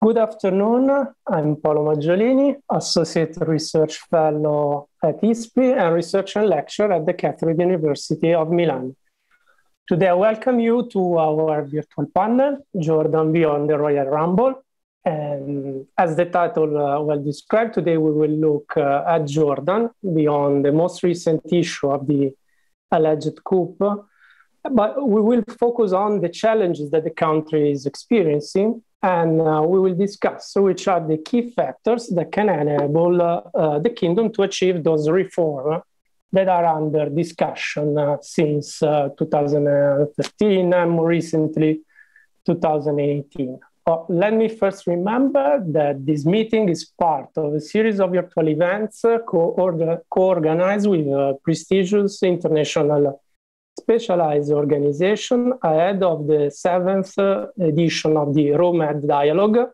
Good afternoon, I'm Paolo Maggiolini, Associate Research Fellow at ISPI and Research and Lecturer at the Catholic University of Milan. Today I welcome you to our virtual panel, Jordan Beyond the Royal Rumble. And as the title well described, today we will look at Jordan beyond the most recent issue of the alleged coup, but we will focus on the challenges that the country is experiencing. And we will discuss which are the key factors that can enable the kingdom to achieve those reforms that are under discussion since 2013 and more recently 2018. Let me first remember that this meeting is part of a series of virtual events co-organized with prestigious international specialized organization ahead of the 7th edition of the ROMED dialogue,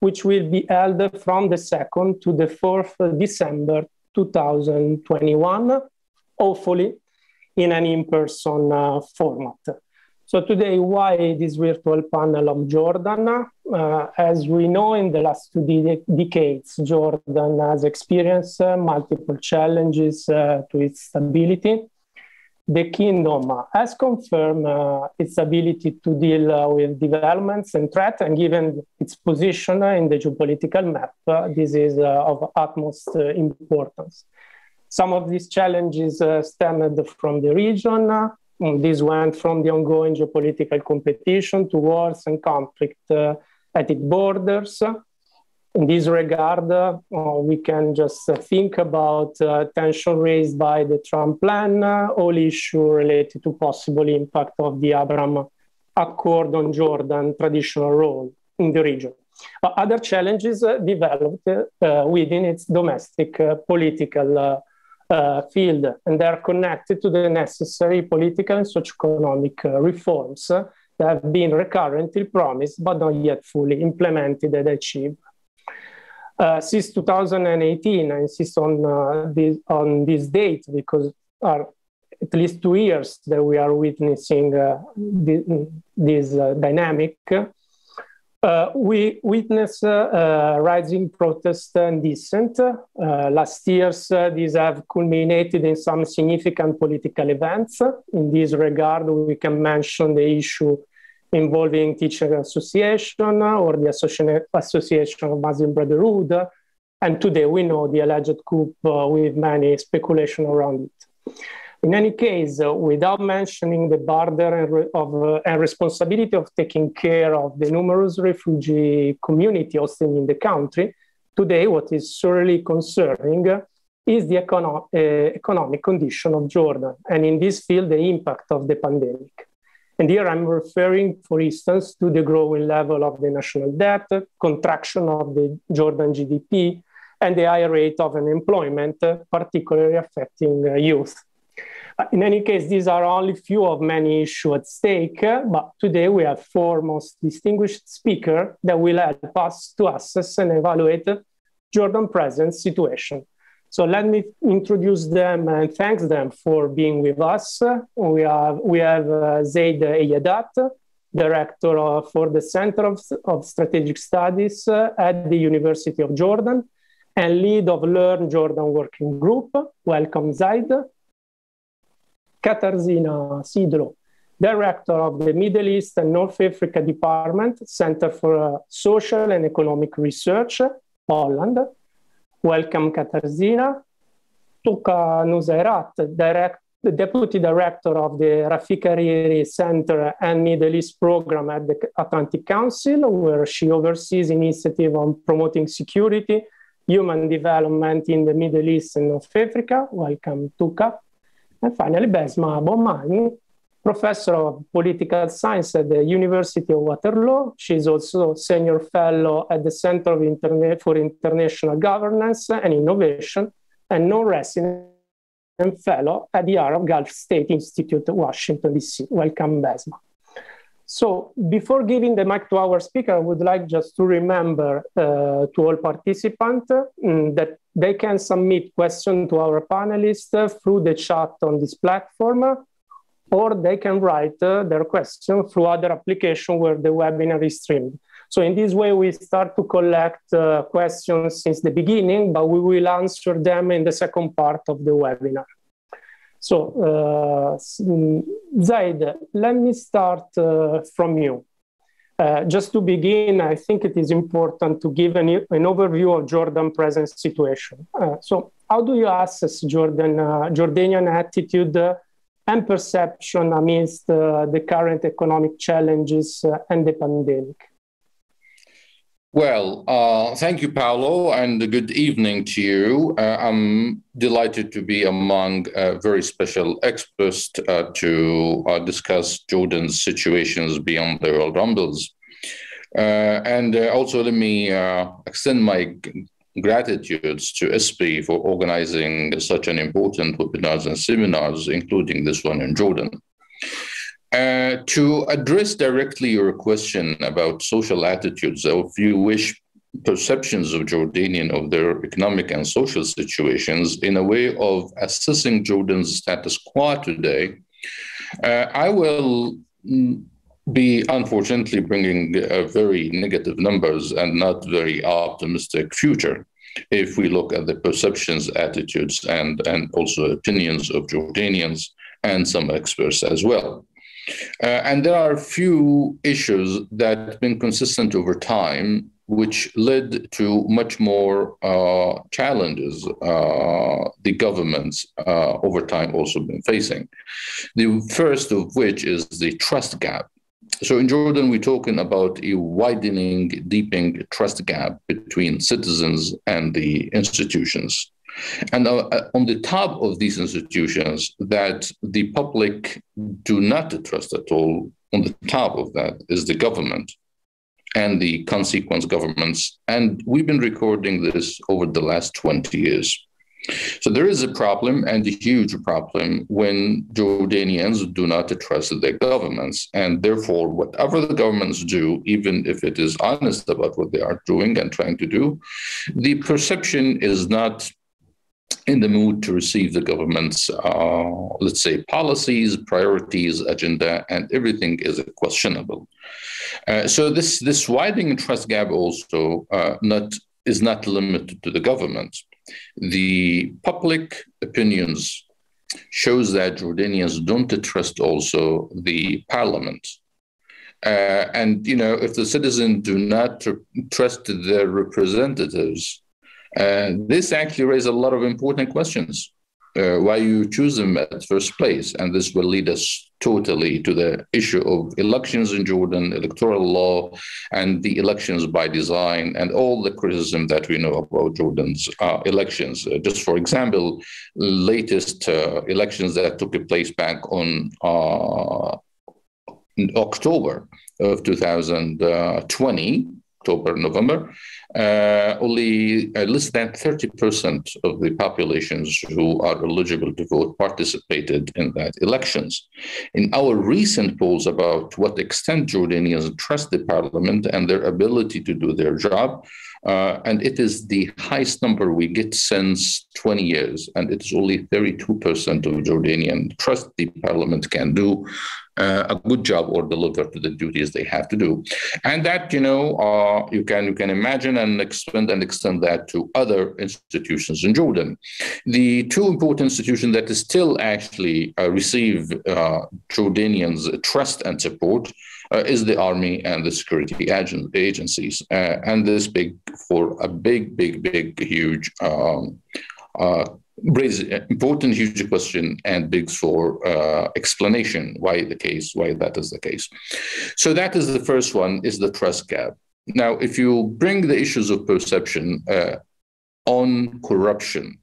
which will be held from the 2nd to the 4th December 2021, hopefully in an in-person format. So today, why this virtual panel of Jordan? As we know, in the last two decades, Jordan has experienced multiple challenges to its stability. The kingdom has confirmed its ability to deal with developments and threats, and given its position in the geopolitical map, this is of utmost importance. Some of these challenges stemmed from the region. This went from the ongoing geopolitical competition to wars and conflict at its borders. In this regard, we can just think about tension raised by the Trump plan, all issues related to possible impact of the Abraham Accord on Jordan's traditional role in the region. But other challenges developed within its domestic political field, and they are connected to the necessary political and socio-economic reforms that have been recurrently promised but not yet fully implemented and achieved. Since 2018, I insist on this date because are at least 2 years that we are witnessing this dynamic. We witness rising protests and dissent. Last year's these have culminated in some significant political events. In this regard, we can mention the issue involving teaching association or the association of Muslim Brotherhood, and today we know the alleged coup with many speculation around it. In any case, without mentioning the burden and responsibility of taking care of the numerous refugee community hosting in the country, today what is surely concerning is the economic condition of Jordan, and in this field, the impact of the pandemic. And here I'm referring, for instance, to the growing level of the national debt, contraction of the Jordan GDP, and the high rate of unemployment, particularly affecting youth. In any case, these are only few of many issues at stake, but today we have four most distinguished speakers that will help us to assess and evaluate Jordan's present situation. So let me introduce them and thank them for being with us. We have Zaid Eyadat, Director for the Center of Strategic Studies at the University of Jordan and lead of Learn Jordan Working Group. Welcome, Zaid. Katarzyna Sidlo, Director of the Middle East and North Africa Department, Center for Social and Economic Research, Poland. Welcome, Katarzyna. Tuqan Nuseirat, the Deputy Director of the Rafik Hariri Center and Middle East Program at the Atlantic Council, where she oversees initiative on promoting security, human development in the Middle East and North Africa. Welcome, Tuqa. And finally, Bessma Momani, Professor of Political Science at the University of Waterloo. She is also Senior Fellow at the Center for International Governance and Innovation and Non-Resident Fellow at the Arab Gulf State Institute, Washington, D.C. Welcome, Bessma. So before giving the mic to our speaker, I would like just to remember to all participants that they can submit questions to our panelists through the chat on this platform, or they can write their question through other application where the webinar is streamed. So in this way, we start to collect questions since the beginning, but we will answer them in the second part of the webinar. So Zaid, let me start from you. Just to begin, I think it is important to give an overview of Jordan's present situation. So how do you assess Jordanian attitude and perception amidst the current economic challenges and the pandemic? Well, thank you, Paolo, and good evening to you. I'm delighted to be among very special experts to discuss Jordan's situations beyond the world rumbles. And also let me extend my gratitudes to ISPI for organizing such an important webinars and seminars, including this one in Jordan. To address directly your question about social attitudes, or if you wish, perceptions of Jordanians of their economic and social situations in a way of assessing Jordan's status quo today, I will be unfortunately bringing very negative numbers and not very optimistic future if we look at the perceptions, attitudes, and also opinions of Jordanians and some experts as well. And there are a few issues that have been consistent over time, which led to much more challenges the governments over time also been facing. The first of which is the trust gap. So in Jordan, we're talking about a widening, deepening trust gap between citizens and the institutions. And on the top of these institutions that the public do not trust at all, on the top of that is the government and the consequent governments. And we've been recording this over the last 20 years. So there is a problem, and a huge problem, when Jordanians do not trust their governments. And therefore, whatever the governments do, even if it is honest about what they are doing and trying to do, the perception is not in the mood to receive the government's, let's say, policies, priorities, agenda, and everything is questionable. So this widening trust gap also is not limited to the government. The public opinions shows that Jordanians don't trust also the parliament. And, you know, if the citizens do not trust their representatives, this actually raises a lot of important questions, why you choose them at first place. And this will lead us totally to the issue of elections in Jordan, electoral law, and the elections by design, and all the criticism that we know about Jordan's elections. Just for example, latest elections that took place back on in October of 2020, October, November, only less than 30% of the populations who are eligible to vote participated in that elections. In our recent polls about what extent Jordanians trust the parliament and their ability to do their job, and it is the highest number we get since 20 years, and it's only 32% of Jordanians trust the parliament can do a good job or deliver to the duties they have to do. And that, you know, you can imagine and extend that to other institutions in Jordan. The two important institutions that still actually receive Jordanians' trust and support is the army and the security agencies. And this big, for a big, huge, raises important, huge question and begs for explanation why that is the case. So that is the first one, is the trust gap. Now, if you bring the issues of perception on corruption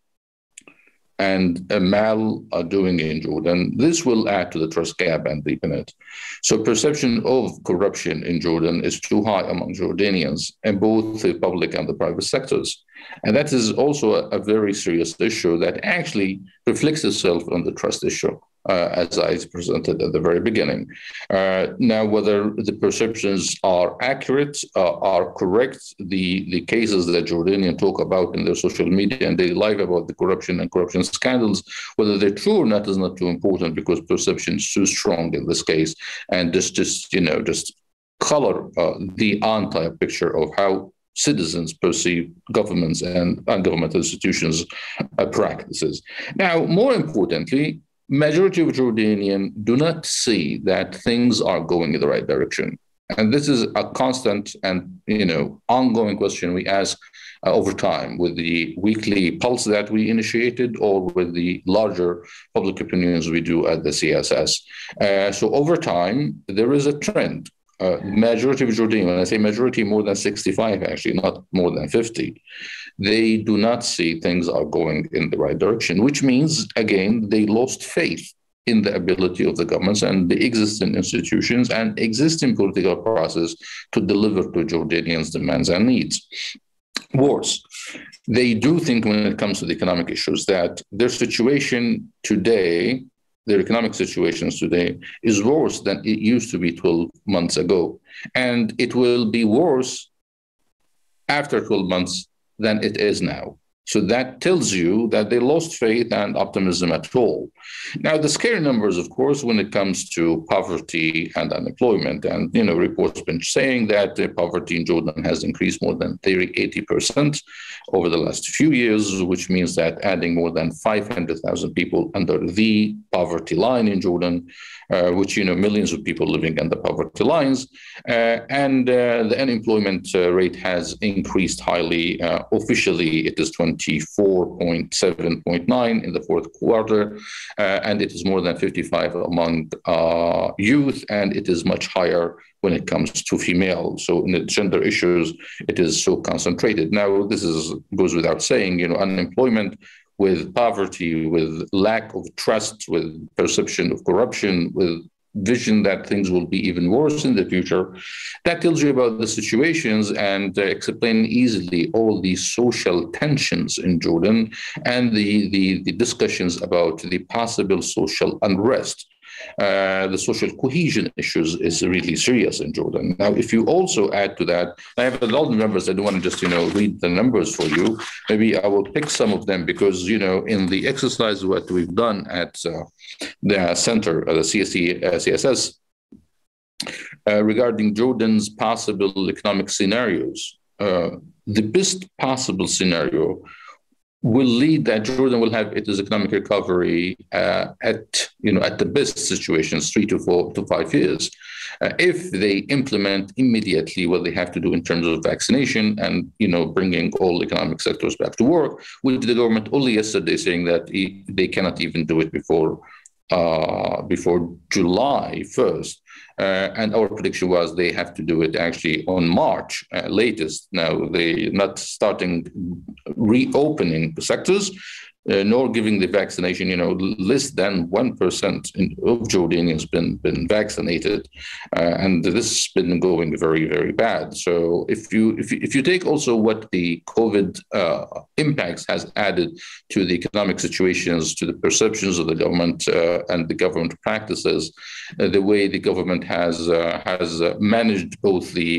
and maldoing in Jordan, this will add to the trust gap and deepen it. So perception of corruption in Jordan is too high among Jordanians in both the public and the private sectors. And that is also a very serious issue that actually reflects itself on the trust issue, as I presented at the very beginning. Now, whether the perceptions are accurate, are correct, the cases that Jordanians talk about in their social media and daily life about the corruption and corruption scandals, whether they're true or not is not too important because perception is too strong in this case, and this just, you know, just color the entire picture of how citizens perceive governments and governmental institutions' practices. Now, more importantly, majority of Jordanians do not see that things are going in the right direction. And this is a constant and, ongoing question we ask over time with the weekly pulse that we initiated or with the larger public opinions we do at the CSS. So over time, there is a trend. Majority of Jordanians, when I say majority, more than 65, actually, not more than 50, they do not see things are going in the right direction, which means, again, they lost faith in the ability of the governments and the existing institutions and existing political process to deliver to Jordanians' demands and needs. Worse, they do think when it comes to the economic issues that their situation today, their economic situations today is worse than it used to be 12 months ago. And it will be worse after 12 months than it is now. So that tells you that they lost faith and optimism at all. Now, the scary numbers, of course, when it comes to poverty and unemployment, and, reports have been saying that poverty in Jordan has increased more than 80% over the last few years, which means that adding more than 500,000 people under the poverty line in Jordan, which, millions of people living under poverty lines. And the unemployment rate has increased highly. Officially, it is 24.7.9 in the fourth quarter, and it is more than 55 among youth, and it is much higher when it comes to female. So in the gender issues, it is so concentrated. Now, this goes without saying, unemployment with poverty, with lack of trust, with perception of corruption, with vision that things will be even worse in the future. That tells you about the situations and explain easily all the social tensions in Jordan and the discussions about the possible social unrest. The social cohesion issues is really serious in Jordan. Now, if you also add to that, I have a lot of numbers. I don't want to just, read the numbers for you. Maybe I will pick some of them because, in the exercise what we've done at the center, the CSS, regarding Jordan's possible economic scenarios, the best possible scenario will lead that Jordan will have its economic recovery at the best situations 3 to 4 to 5 years if they implement immediately what they have to do in terms of vaccination and bringing all economic sectors back to work, with the government only yesterday saying that they cannot even do it before July 1st. And our prediction was they have to do it actually on March latest. Now, they're not starting reopening sectors, nor giving the vaccination. Less than 1% of Jordanians been vaccinated, and this has been going very, very bad. So if you take also what the COVID impacts has added to the economic situations, to the perceptions of the government and the government practices, the way the government has managed both the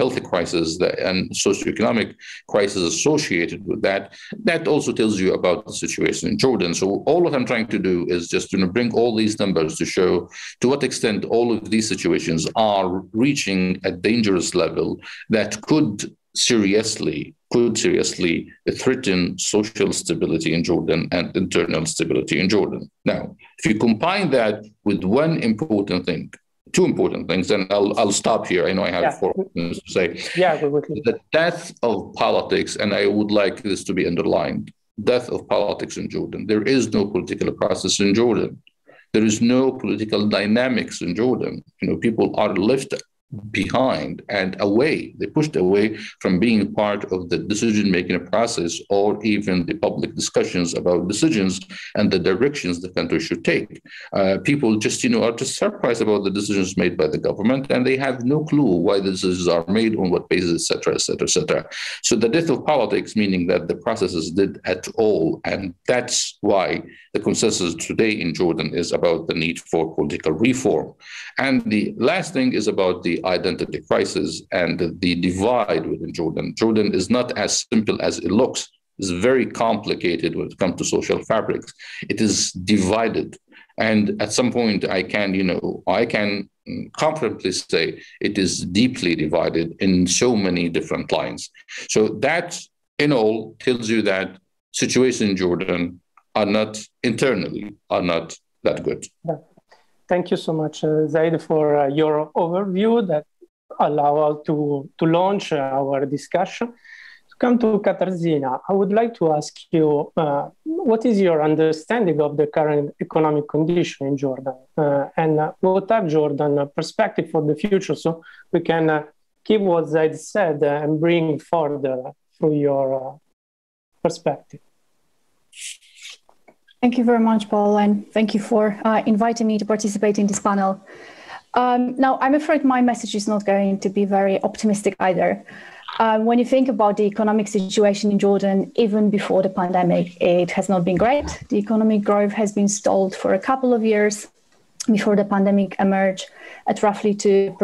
health crisis and socioeconomic crisis associated with that, that also tells you about the situation in Jordan. So all what I'm trying to do is just bring all these numbers to show to what extent all of these situations are reaching a dangerous level that could seriously threaten social stability in Jordan and internal stability in Jordan. Now, if you combine that with two important things, and I'll stop here. I know I have 4 minutes to say. Yeah, the death of politics, and I would like this to be underlined, death of politics in Jordan. There is no political process in Jordan. There is no political dynamics in Jordan. People are left behind and away. They're pushed away from being part of the decision-making process or even the public discussions about decisions and the directions the country should take. People just, are just surprised about the decisions made by the government, and they have no clue why the decisions are made, on what basis, et cetera, et cetera, et cetera. So the death of politics, meaning that the processes did at all, and that's why the consensus today in Jordan is about the need for political reform. And the last thing is about the identity crisis and the divide within Jordan. Jordan is not as simple as it looks. It's very complicated when it comes to social fabrics. It is divided. And at some point I can comfortably say it is deeply divided in so many different lines. So that in all tells you that situation in Jordan are not that good. Thank you so much, Zaid, for your overview that allow us to launch our discussion. To come to Katarzyna, I would like to ask you, what is your understanding of the current economic condition in Jordan? And what are Jordan's perspective for the future? So we can keep what Zaid said and bring further through your perspective. Thank you very much, Paul, and thank you for inviting me to participate in this panel. Now, I'm afraid my message is not going to be very optimistic either. When you think about the economic situation in Jordan, even before the pandemic, it has not been great. The economic growth has been stalled for a couple of years before the pandemic emerged at roughly 2%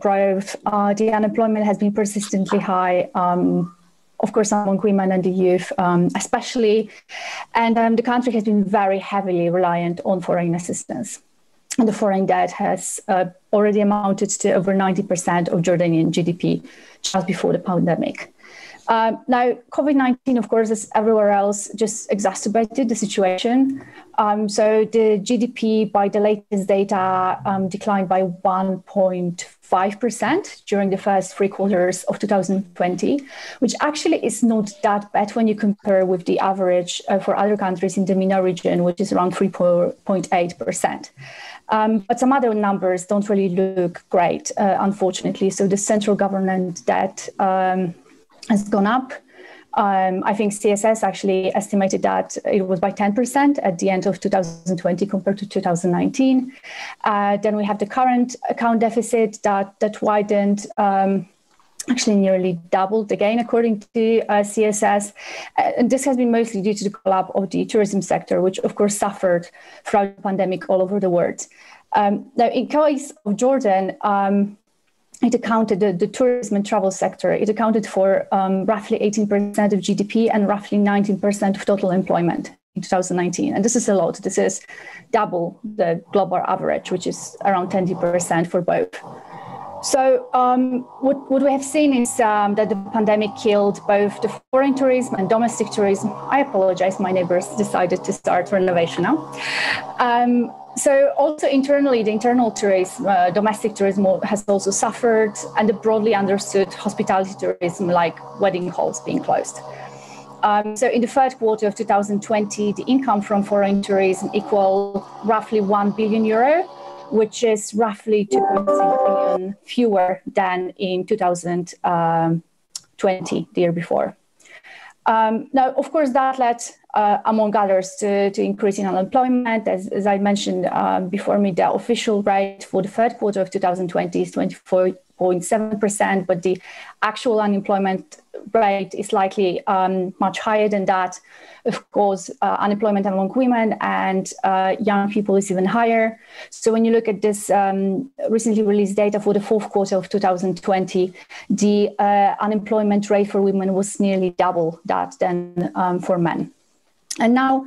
growth. The unemployment has been persistently high, of course, among women and the youth especially. And the country has been very heavily reliant on foreign assistance. And the foreign debt has already amounted to over 90% of Jordanian GDP just before the pandemic. Now, COVID-19, of course, as everywhere else, just exacerbated the situation. So the GDP, by the latest data, declined by 1.5% during the first 3 quarters of 2020, which actually is not that bad when you compare with the average for other countries in the MENA region, which is around 3.8%. But some other numbers don't really look great, unfortunately. So the central government debt has gone up. I think CSS actually estimated that it was by 10% at the end of 2020 compared to 2019. Then we have the current account deficit that widened, actually nearly doubled again, according to CSS. And this has been mostly due to the collapse of the tourism sector, which of course suffered throughout the pandemic all over the world. Now, in case of Jordan, it accounted, the tourism and travel sector, it accounted for roughly 18% of GDP and roughly 19% of total employment in 2019. And this is a lot. This is double the global average, which is around 20% for both. So what we have seen is that the pandemic killed both the foreign tourism and domestic tourism. I apologize, my neighbors decided to start renovation now. So also internally, the internal tourism, domestic tourism has also suffered, and the broadly understood hospitality tourism, like wedding halls, being closed. So in the third quarter of 2020, the income from foreign tourism equaled roughly €1 billion, which is roughly 2.6 billion fewer than in 2020, the year before. Now, of course, that led, among others, to increase in unemployment. As I mentioned before me, the official rate for the third quarter of 2020 is 24.7%, but the actual unemployment rate is likely much higher than that. Of course, unemployment among women and young people is even higher. So when you look at this recently released data for the fourth quarter of 2020, the unemployment rate for women was nearly double that than for men. And now,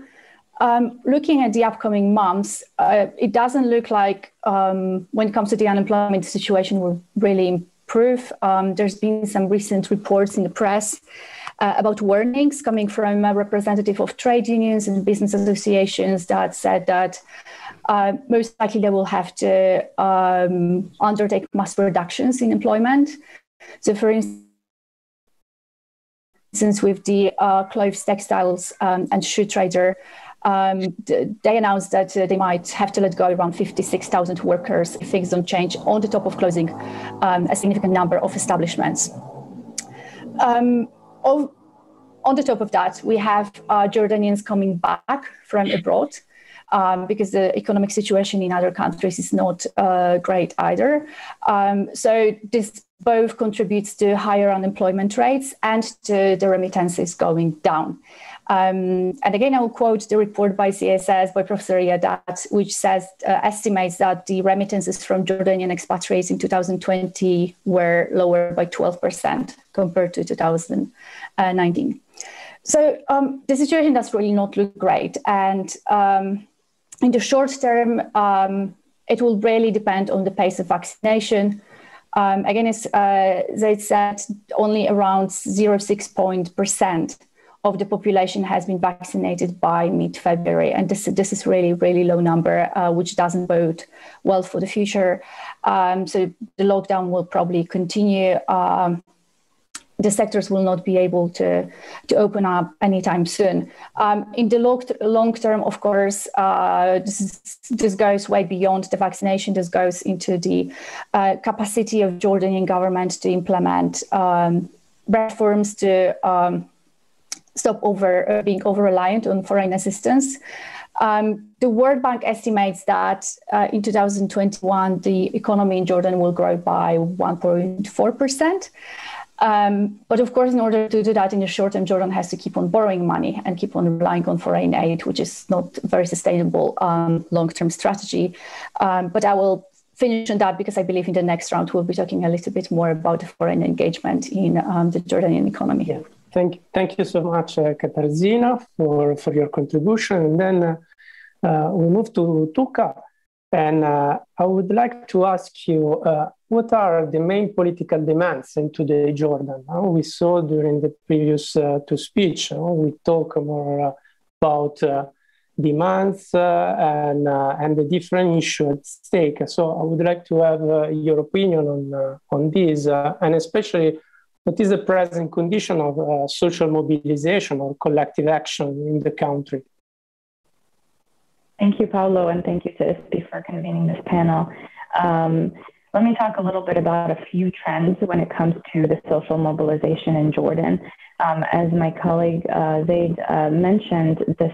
looking at the upcoming months, it doesn't look like when it comes to the unemployment situation will really improve. There's been some recent reports in the press about warnings coming from a representative of trade unions and business associations that said that most likely they will have to undertake mass reductions in employment. So for instance, with the clothes, textiles and shoe trader, they announced that they might have to let go around 56,000 workers if things don't change, on the top of closing a significant number of establishments. On the top of that, we have Jordanians coming back from abroad because the economic situation in other countries is not great either. So this both contributes to higher unemployment rates and to the remittances going down. And again, I will quote the report by CSS, by Professor Eyadat, which says, estimates that the remittances from Jordanian expatriates in 2020 were lower by 12% compared to 2019. So the situation does really not look great. And in the short term, it will really depend on the pace of vaccination. Again, as Zaid said, only around 0.6% of the population has been vaccinated by mid-February. And this is really, really low number, which doesn't bode well for the future. So the lockdown will probably continue. The sectors will not be able to open up anytime soon. In the long term, of course, this goes way beyond the vaccination. This goes into the capacity of Jordanian government to implement reforms to stop being over-reliant on foreign assistance. The World Bank estimates that in 2021, the economy in Jordan will grow by 1.4%. But of course, in order to do that in the short term, Jordan has to keep on borrowing money and keep on relying on foreign aid, which is not a very sustainable long-term strategy. But I will finish on that because I believe in the next round, we'll be talking a little bit more about the foreign engagement in the Jordanian economy. Yeah. Thank you so much, Katarzyna, for your contribution. And then we move to Tuqa. And I would like to ask you, what are the main political demands in today's Jordan? We saw during the previous two speeches, we talk more about demands and the different issues at stake. So I would like to have your opinion on these, and especially what is the present condition of social mobilization or collective action in the country? Thank you, Paolo, and thank you to ISPI for convening this panel. Let me talk a little bit about a few trends when it comes to the social mobilization in Jordan. As my colleague Zaid mentioned, this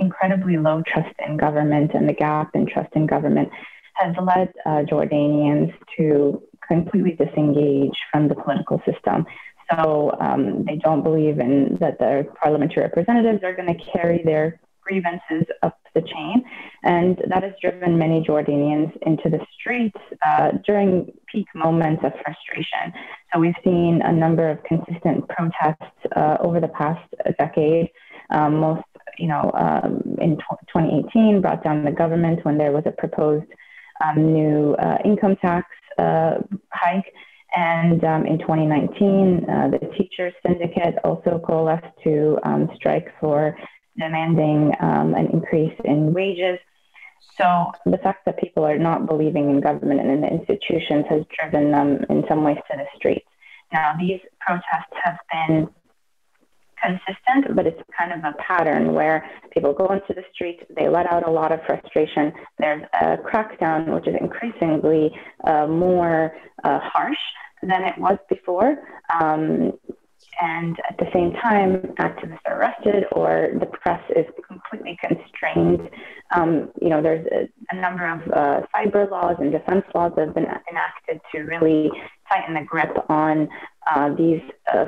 incredibly low trust in government and the gap in trust in government has led Jordanians to completely disengage from the political system. So they don't believe in that their parliamentary representatives are going to carry their grievances up the chain, and that has driven many Jordanians into the streets during peak moments of frustration. So we've seen a number of consistent protests over the past decade. Most, in 2018 brought down the government when there was a proposed new income tax hike, and in 2019 the teachers syndicate also coalesced to strike for demanding an increase in wages. So the fact that people are not believing in government and in the institutions has driven them in some ways to the streets. Now, these protests have been consistent, but it's kind of a pattern where people go into the streets, they let out a lot of frustration. There's a crackdown, which is increasingly more harsh than it was before. And at the same time, activists are arrested or the press is completely constrained. There's a number of cyber laws and defense laws that have been enacted to really tighten the grip on these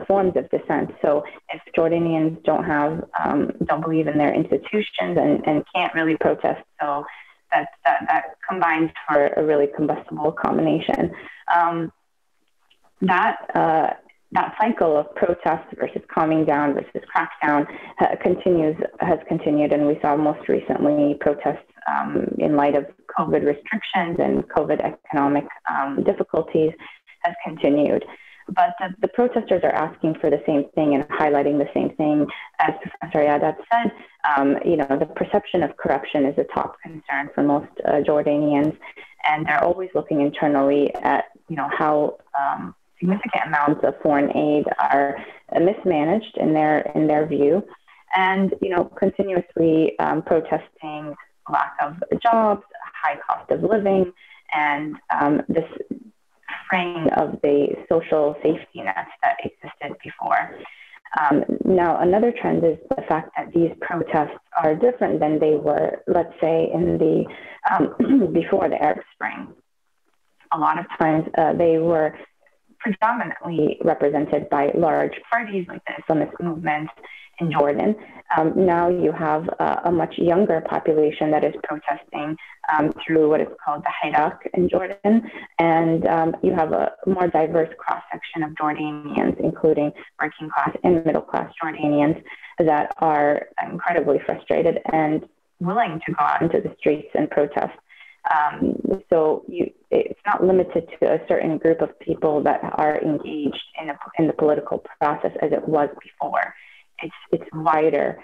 forms of dissent. So if Jordanians don't believe in their institutions and can't really protest, so that combines for a really combustible combination. That cycle of protest versus calming down versus crackdown has continued, and we saw most recently protests in light of COVID restrictions and COVID economic difficulties has continued. But the protesters are asking for the same thing and highlighting the same thing. As Professor Eyadat said, the perception of corruption is a top concern for most Jordanians, and they're always looking internally at how significant amounts of foreign aid are mismanaged in their view, and continuously protesting lack of jobs, high cost of living, and this fraying of the social safety nets that existed before. Now, another trend is the fact that these protests are different than they were, let's say, in the before the Arab Spring. A lot of times they were predominantly represented by large parties like the Islamist movement in Jordan. Now you have a much younger population that is protesting through what is called the Hirak in Jordan. And you have a more diverse cross-section of Jordanians, including working class and middle class Jordanians that are incredibly frustrated and willing to go out into the streets and protest. So it's not limited to a certain group of people that are engaged in the political process as it was before. It's wider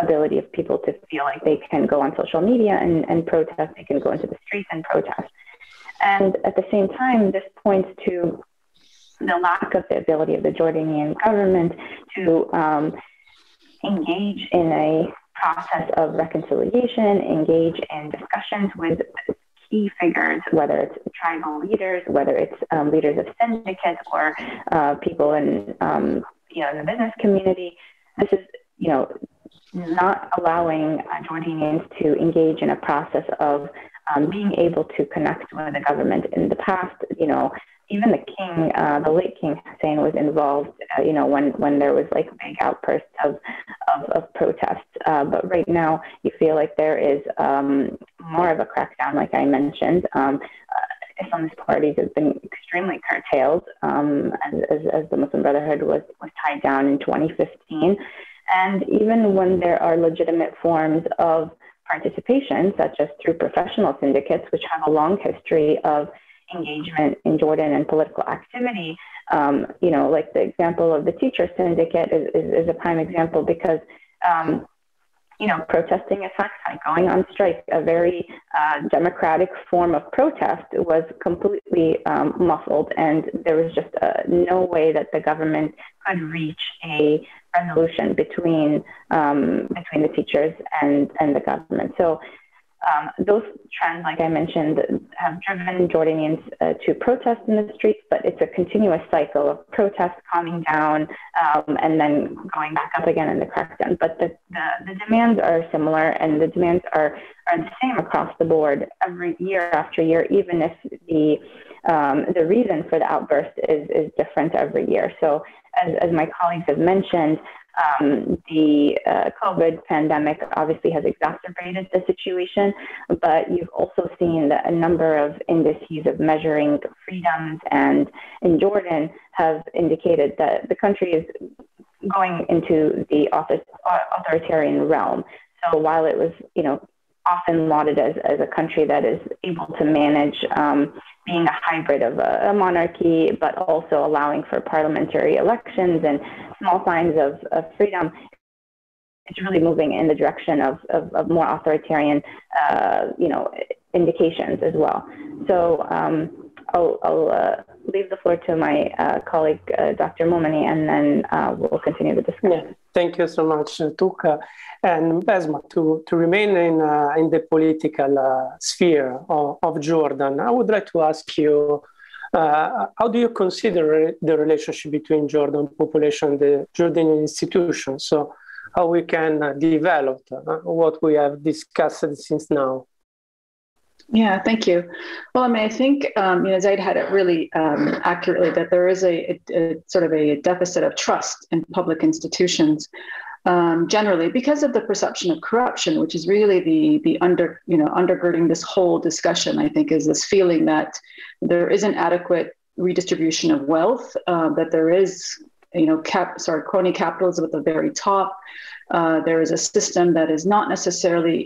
ability of people to feel like they can go on social media and protest. They can go into the streets and protest. And at the same time, this points to the lack of the ability of the Jordanian government to engage in a process of reconciliation, engage in discussions with key figures, whether it's tribal leaders, whether it's leaders of syndicates or people in in the business community. This is not allowing Jordanians to engage in a process of being able to connect with the government. In the past, even the king, the late King Hussein, was involved, when there was like big outbursts of protests. But right now, you feel like there is more of a crackdown, like I mentioned. Islamist parties have been extremely curtailed, as the Muslim Brotherhood was tied down in 2015. And even when there are legitimate forms of participation, such as through professional syndicates, which have a long history of engagement in Jordan and political activity, like the example of the teacher syndicate is a prime example, because protesting a sackcloth, going on strike, a very democratic form of protest, was completely muffled, and there was just no way that the government could reach a resolution between the teachers and the government. So those trends, like I mentioned, have driven Jordanians to protest in the streets, but it's a continuous cycle of protest, calming down, and then going back up again in the crackdown. But the demands are similar, and the demands are the same across the board every year after year, even if the reason for the outburst is different every year. So as my colleagues have mentioned, the COVID pandemic obviously has exacerbated the situation, but you've also seen that a number of indices of measuring freedoms and in Jordan have indicated that the country is going into the authoritarian realm. So while it was, often lauded as a country that is able to manage being a hybrid of a monarchy, but also allowing for parliamentary elections and small signs of freedom, it's really moving in the direction of more authoritarian, indications as well. So I'll leave the floor to my colleague, Dr. Momani, and then we'll continue the discussion. Yeah. Thank you so much, Tuqa. And Bessma, to remain in the political sphere of Jordan, I would like to ask you, how do you consider the relationship between Jordan population and the Jordanian institutions? So how we can develop what we have discussed since now? Yeah, thank you. Well, I mean, I think, Zaid had it really accurately that there is a sort of a deficit of trust in public institutions generally because of the perception of corruption, which is really the undergirding this whole discussion, I think, is this feeling that there isn't adequate redistribution of wealth, that there is, crony capitalism at the very top. There is a system that is not necessarily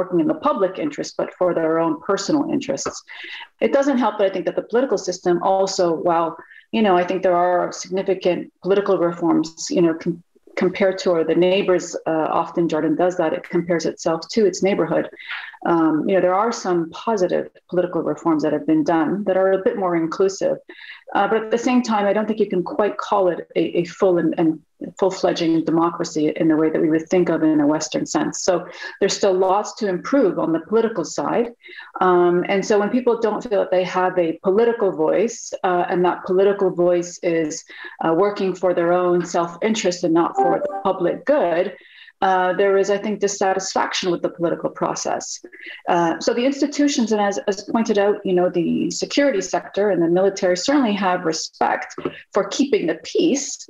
working in the public interest, but for their own personal interests. It doesn't help that I think that the political system also, while, I think there are significant political reforms, compared to the neighbors, often Jordan does that. It compares itself to its neighborhood. There are some positive political reforms that have been done that are a bit more inclusive. But at the same time, I don't think you can quite call it a full and full-fledged democracy in the way that we would think of in a Western sense. So there's still lots to improve on the political side. And so when people don't feel that they have a political voice, and that political voice is working for their own self-interest and not for the public good, there is, I think, dissatisfaction with the political process. So the institutions, and as pointed out, the security sector and the military certainly have respect for keeping the peace.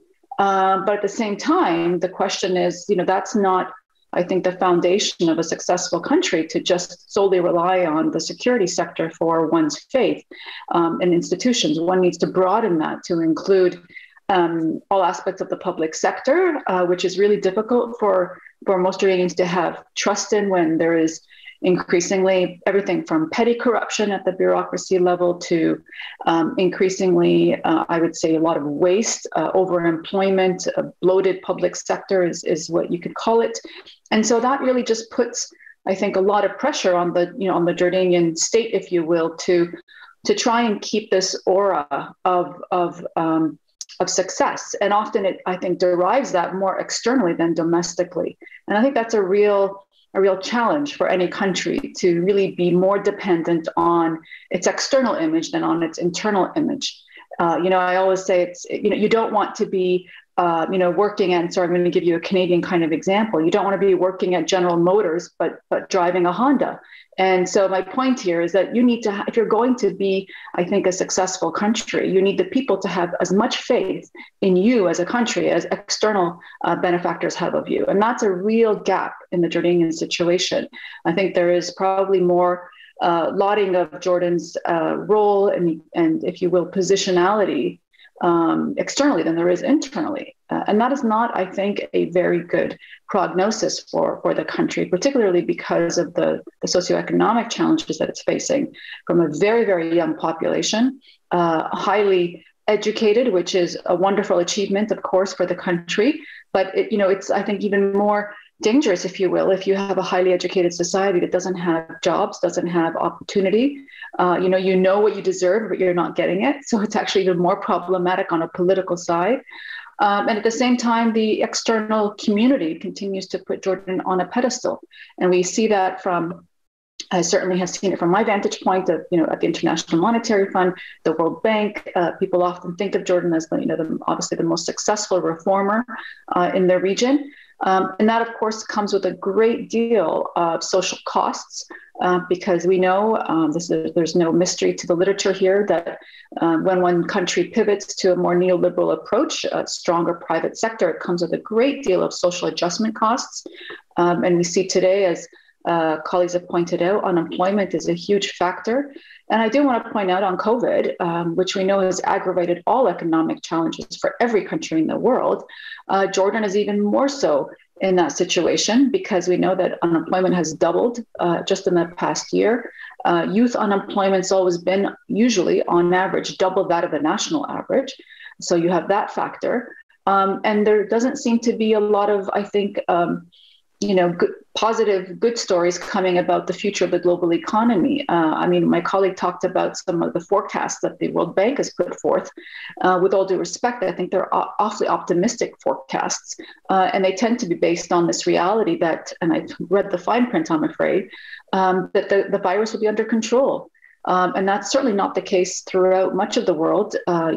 But at the same time, the question is, that's not, I think, the foundation of a successful country to just solely rely on the security sector for one's faith and institutions. One needs to broaden that to include all aspects of the public sector, which is really difficult for most Jordanians to have trust in when there is increasingly everything from petty corruption at the bureaucracy level to increasingly, I would say, a lot of waste, overemployment, a bloated public sector is what you could call it. And so that really just puts, I think, a lot of pressure on the, on the Jordanian state, if you will, to try and keep this aura of success. And often it, I think, derives that more externally than domestically. And I think that's a real challenge for any country to really be more dependent on its external image than on its internal image. I always say it's, you don't want to be, working at, so I'm going to give you a Canadian kind of example. You don't want to be working at General Motors, but driving a Honda. And so my point here is that you need to, if you're going to be, I think, a successful country, you need the people to have as much faith in you as a country as external benefactors have of you. And that's a real gap in the Jordanian situation. I think there is probably more lauding of Jordan's role and, if you will, positionality externally than there is internally. And that is not, I think, a very good prognosis for the country, particularly because of the socioeconomic challenges that it's facing from a very, very young population, highly educated, which is a wonderful achievement, of course, for the country. But it, it's, I think, even more dangerous, if you will, if you have a highly educated society that doesn't have jobs, doesn't have opportunity, you know what you deserve, but you're not getting it. So it's actually even more problematic on a political side. And at the same time, the external community continues to put Jordan on a pedestal. And we see that from, I certainly have seen it from my vantage point of, at the International Monetary Fund, the World Bank. People often think of Jordan as, obviously the most successful reformer in their region. And that, of course, comes with a great deal of social costs, because we know, there's no mystery to the literature here, that when one country pivots to a more neoliberal approach, a stronger private sector, it comes with a great deal of social adjustment costs. And we see today, as colleagues have pointed out, unemployment is a huge factor. And I do want to point out on COVID, which we know has aggravated all economic challenges for every country in the world, Jordan is even more so in that situation, because we know that unemployment has doubled just in the past year. Youth unemployment's always been, usually on average, double that of the national average. So you have that factor. And there doesn't seem to be a lot of, I think, good stories coming about the future of the global economy. My colleague talked about some of the forecasts that the World Bank has put forth. With all due respect, I think they're awfully optimistic forecasts. And they tend to be based on this reality that, and I've read the fine print, I'm afraid, that the virus will be under control. And that's certainly not the case throughout much of the world.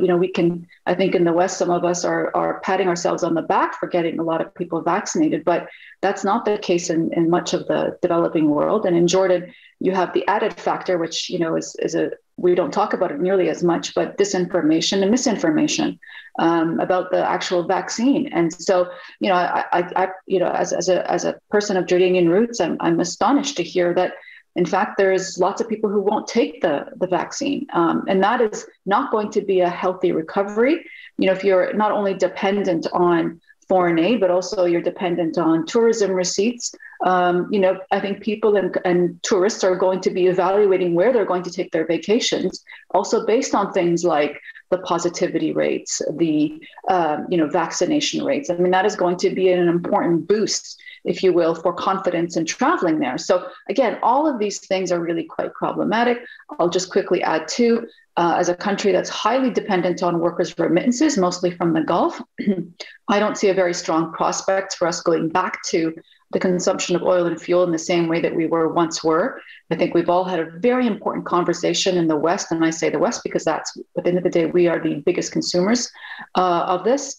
We can, I think in the West, some of us are patting ourselves on the back for getting a lot of people vaccinated, but that's not the case in much of the developing world. And in Jordan, you have the added factor, which, we don't talk about it nearly as much, but disinformation and misinformation about the actual vaccine. And so, as a person of Jordanian roots, I'm astonished to hear that, in fact, there's lots of people who won't take the vaccine. And that is not going to be a healthy recovery. If you're not only dependent on foreign aid, but also you're dependent on tourism receipts, I think people and tourists are going to be evaluating where they're going to take their vacations, also based on things like the positivity rates, the, vaccination rates. I mean, that is going to be an important boost, if you will, for confidence in traveling there. So again, all of these things are really quite problematic. I'll just quickly add too, as a country that's highly dependent on workers' remittances, mostly from the Gulf, I don't see a very strong prospect for us going back to the consumption of oil and fuel in the same way that we once were. I think we've all had a very important conversation in the West, and I say the West because that's, at the end of the day, we are the biggest consumers of this.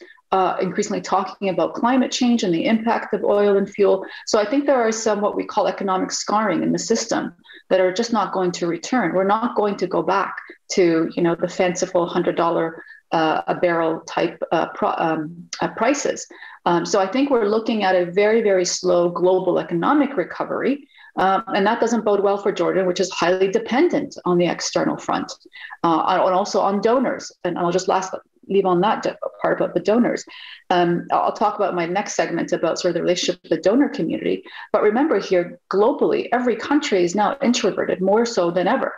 Increasingly talking about climate change and the impact of oil and fuel. So I think there are some what we call economic scarring in the system that are just not going to return. We're not going to go back to, the fanciful $100 a barrel type prices. So I think we're looking at a very, very slow global economic recovery. And that doesn't bode well for Jordan, which is highly dependent on the external front and also on donors. And I'll just leave on that part about the donors. I'll talk about my next segment about sort of the relationship with the donor community. But remember here, globally, every country is now introverted more so than ever.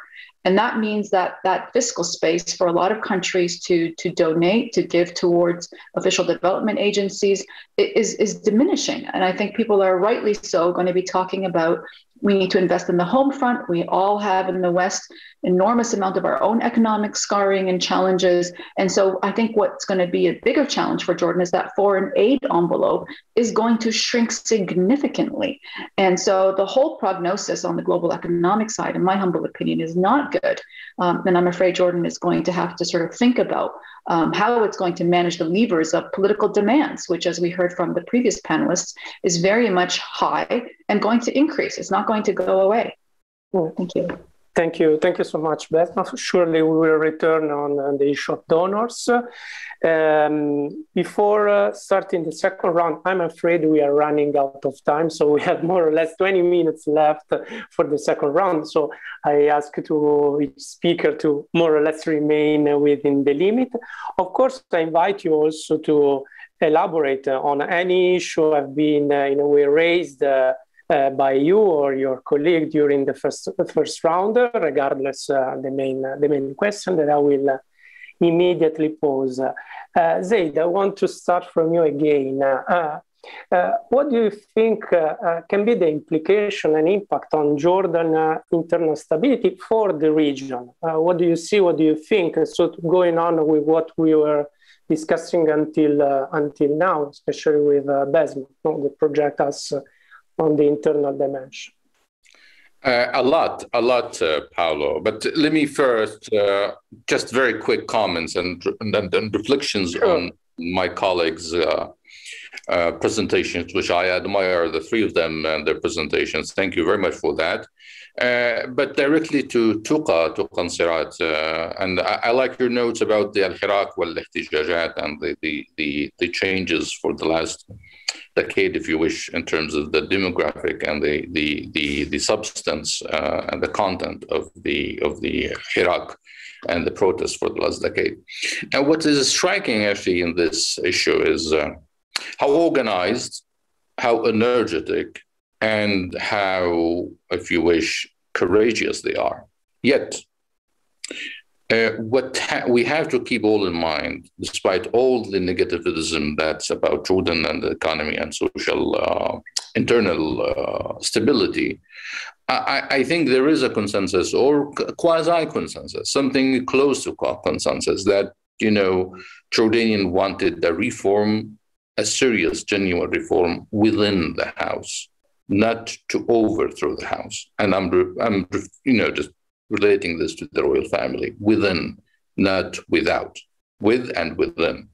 And that means that that fiscal space for a lot of countries to donate, to give towards official development agencies is diminishing. And I think people are rightly so going to be talking about we need to invest in the home front. We all have in the West enormous amount of our own economic scarring and challenges. And so I think what's going to be a bigger challenge for Jordan is that foreign aid envelope is going to shrink significantly. And so the whole prognosis on the global economic side, in my humble opinion, is not good. And I'm afraid Jordan is going to have to sort of think about how it's going to manage the levers of political demands, which, as we heard from the previous panelists, is very much high and going to increase. It's not going to go away. Thank you. Thank you. Thank you so much, Bessma. Surely we will return on the issue of donors. Before starting the second round, I'm afraid we are running out of time. So we have more or less 20 minutes left for the second round. So I ask to each speaker to more or less remain within the limit. Of course, I invite you also to elaborate on any issue I've been in a way raised by you or your colleague during the first round, regardless the main question that I will immediately pose. Zaid, I want to start from you again. What do you think can be the implication and impact on Jordan internal stability for the region? What do you see? What do you think? So going on with what we were discussing until now, especially with Bessma, the project as on the internal dimension? A lot, Paolo. But let me first just very quick comments and reflections on my colleagues' presentations, which I admire, the three of them and their presentations. Thank you very much for that. But directly to Tuqan Nuseirat, and I like your notes about the al-Hirak wal-ihtijajat and the changes for the last decade, if you wish, in terms of the demographic and the substance and the content of the Hirak and the protests for the last decade. And what is striking actually in this issue is how organized, how energetic, and how, if you wish, courageous they are. Yet, we have to keep all in mind, despite all the negativism that's about Jordan and the economy and social internal stability, I think there is a consensus or quasi-consensus, something close to consensus that, you know, Jordanian wanted a reform, a serious, genuine reform within the house, not to overthrow the house. And I'm you know, just relating this to the royal family, within, not without, with and within.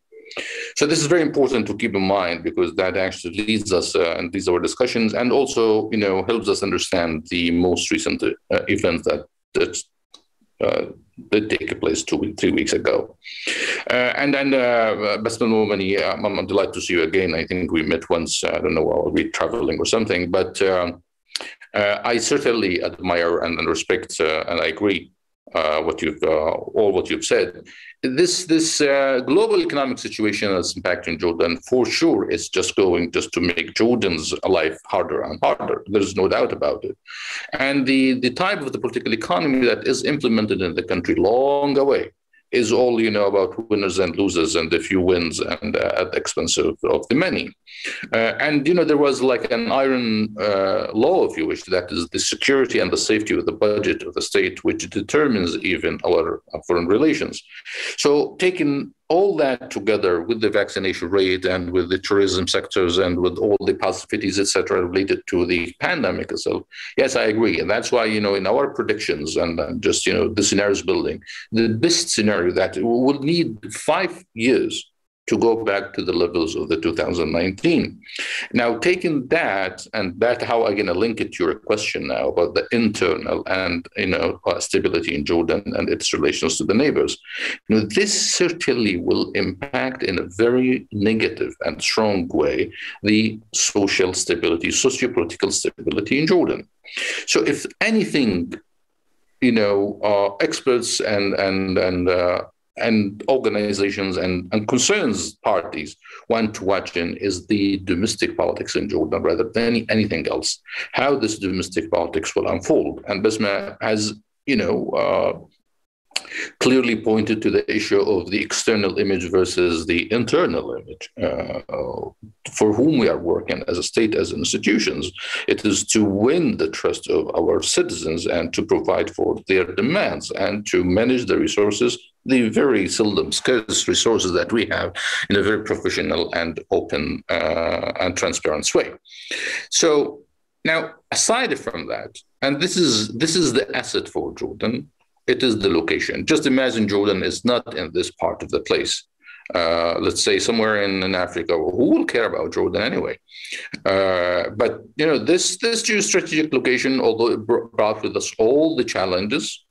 So this is very important to keep in mind because that actually leads us, and these are our discussions, and also, you know, helps us understand the most recent events that did take place 2-3 weeks ago. And Bessma Momani, I'm delighted to see you again. I think we met once, I don't know, while we were traveling or something, but I certainly admire and respect, and I agree what you've said. This global economic situation that's impacting Jordan for sure is just going to make Jordan's life harder and harder. There's no doubt about it. And the type of the political economy that is implemented in the country long away is all, you know, about winners and losers and a few wins and at the expense of the many. And, you know, there was like an iron law, if you wish, that is the security and the safety of the budget of the state, which determines even our foreign relations. So taking all that together with the vaccination rate and with the tourism sectors and with all the positivities, et cetera, related to the pandemic itself. Yes, I agree. And that's why, you know, in our predictions and just, you know, the scenarios building, the best scenario that we'll need 5 years to go back to the levels of the 2019. Now, taking that, and that's how I'm going to link it to your question now about the internal and, you know, stability in Jordan and its relations to the neighbors. You know, this certainly will impact in a very negative and strong way the social stability, socio-political stability in Jordan. So if anything, you know, experts and and organizations and concerns parties want to watch in is the domestic politics in Jordan rather than anything else, how this domestic politics will unfold. And Bessma has, clearly pointed to the issue of the external image versus the internal image for whom we are working as a state, as institutions. It is to win the trust of our citizens and to provide for their demands and to manage the resources, the very seldom scarce resources that we have, in a very professional and open and transparent way. So now, aside from that, and this is the asset for Jordan, it is the location. Just imagine Jordan is not in this part of the place. Let's say somewhere in Africa. Who will care about Jordan anyway? But this geostrategic location, although it brought with us all the challenges,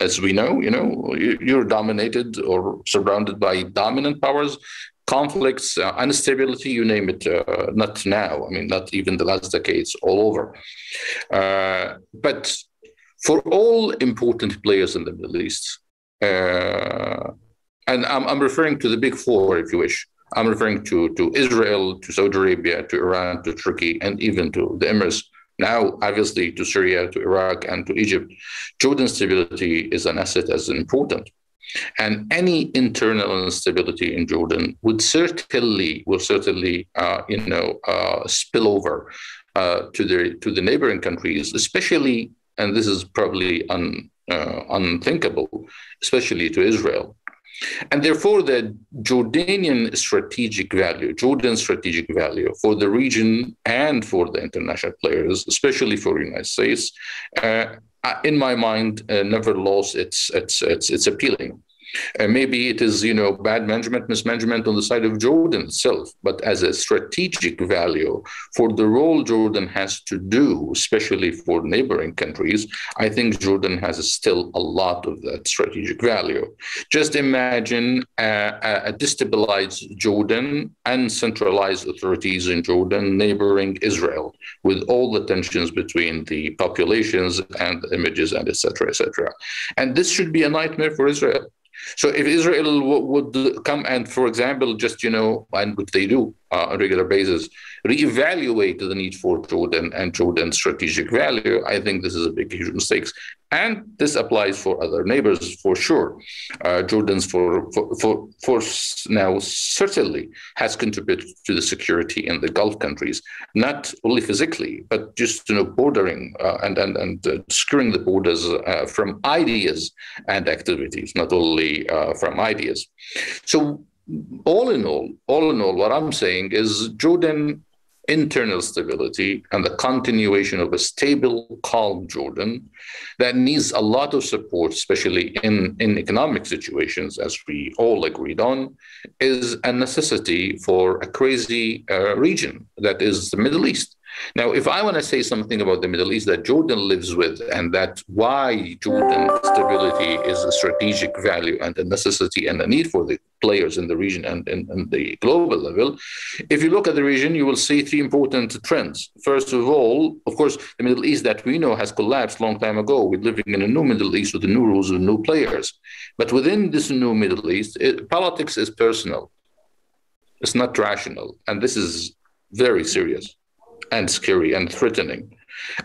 as we know, you're dominated or surrounded by dominant powers, conflicts, instability, you name it, not now. I mean, not even the last decades, all over. But for all important players in the Middle East, and I'm referring to the big four, if you wish. I'm referring to Israel, to Saudi Arabia, to Iran, to Turkey, and even to the Emirates. Now, obviously, to Syria, to Iraq, and to Egypt. Jordan's stability is an asset as important. And any internal instability in Jordan will certainly spill over to the neighboring countries, especially, and this is probably unthinkable, especially to Israel. And therefore, the Jordan's strategic value for the region and for the international players, especially for the United States, in my mind, never lost its appealing. Maybe it is, bad management, mismanagement on the side of Jordan itself, but as a strategic value for the role Jordan has to do, especially for neighboring countries, I think Jordan has still a lot of that strategic value. Just imagine a destabilized Jordan and centralized authorities in Jordan neighboring Israel, with all the tensions between the populations and images and et cetera, et cetera. And this should be a nightmare for Israel. So if Israel would come and, for example, just, and what they do on a regular basis, reevaluate the need for Jordan and Jordan's strategic value, I think this is a big, huge mistake. And this applies for other neighbors, for sure. Jordan's for now certainly has contributed to the security in the Gulf countries, not only physically, but just, bordering and securing the borders from ideas and activities, not only from ideas. So all in all, what I'm saying is Jordan internal stability and the continuation of a stable, calm Jordan that needs a lot of support, especially in economic situations, as we all agreed on, is a necessity for a crazy region that is the Middle East. Now, if I want to say something about the Middle East that Jordan lives with, and that why Jordan's stability is a strategic value and a necessity and a need for the players in the region and the global level, if you look at the region, you will see three important trends. First of all, of course, the Middle East that we know has collapsed long time ago. We're living in a new Middle East with the new rules and new players. But within this new Middle East, politics is personal. It's not rational. And this is very serious and scary and threatening.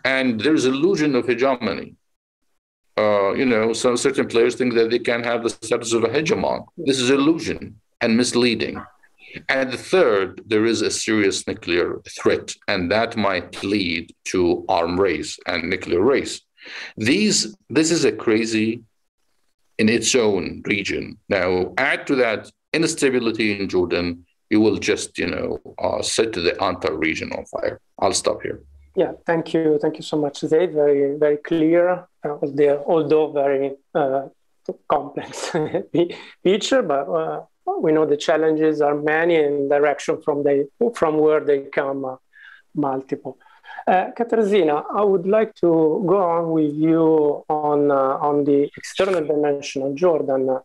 And there's illusion of hegemony. So certain players think that they can have the status of a hegemon. This is illusion and misleading. And the third, there is a serious nuclear threat, and that might lead to armed race and nuclear race. This is a crazy in its own region. Now, add to that instability in Jordan, you will just, set the entire region on fire. I'll stop here. Yeah, thank you. Thank you so much, Zaid. Very, very clear, although very complex picture, but we know the challenges are many and direction from where they come multiple. Katarzyna, I would like to go on with you on the external dimension of Jordan.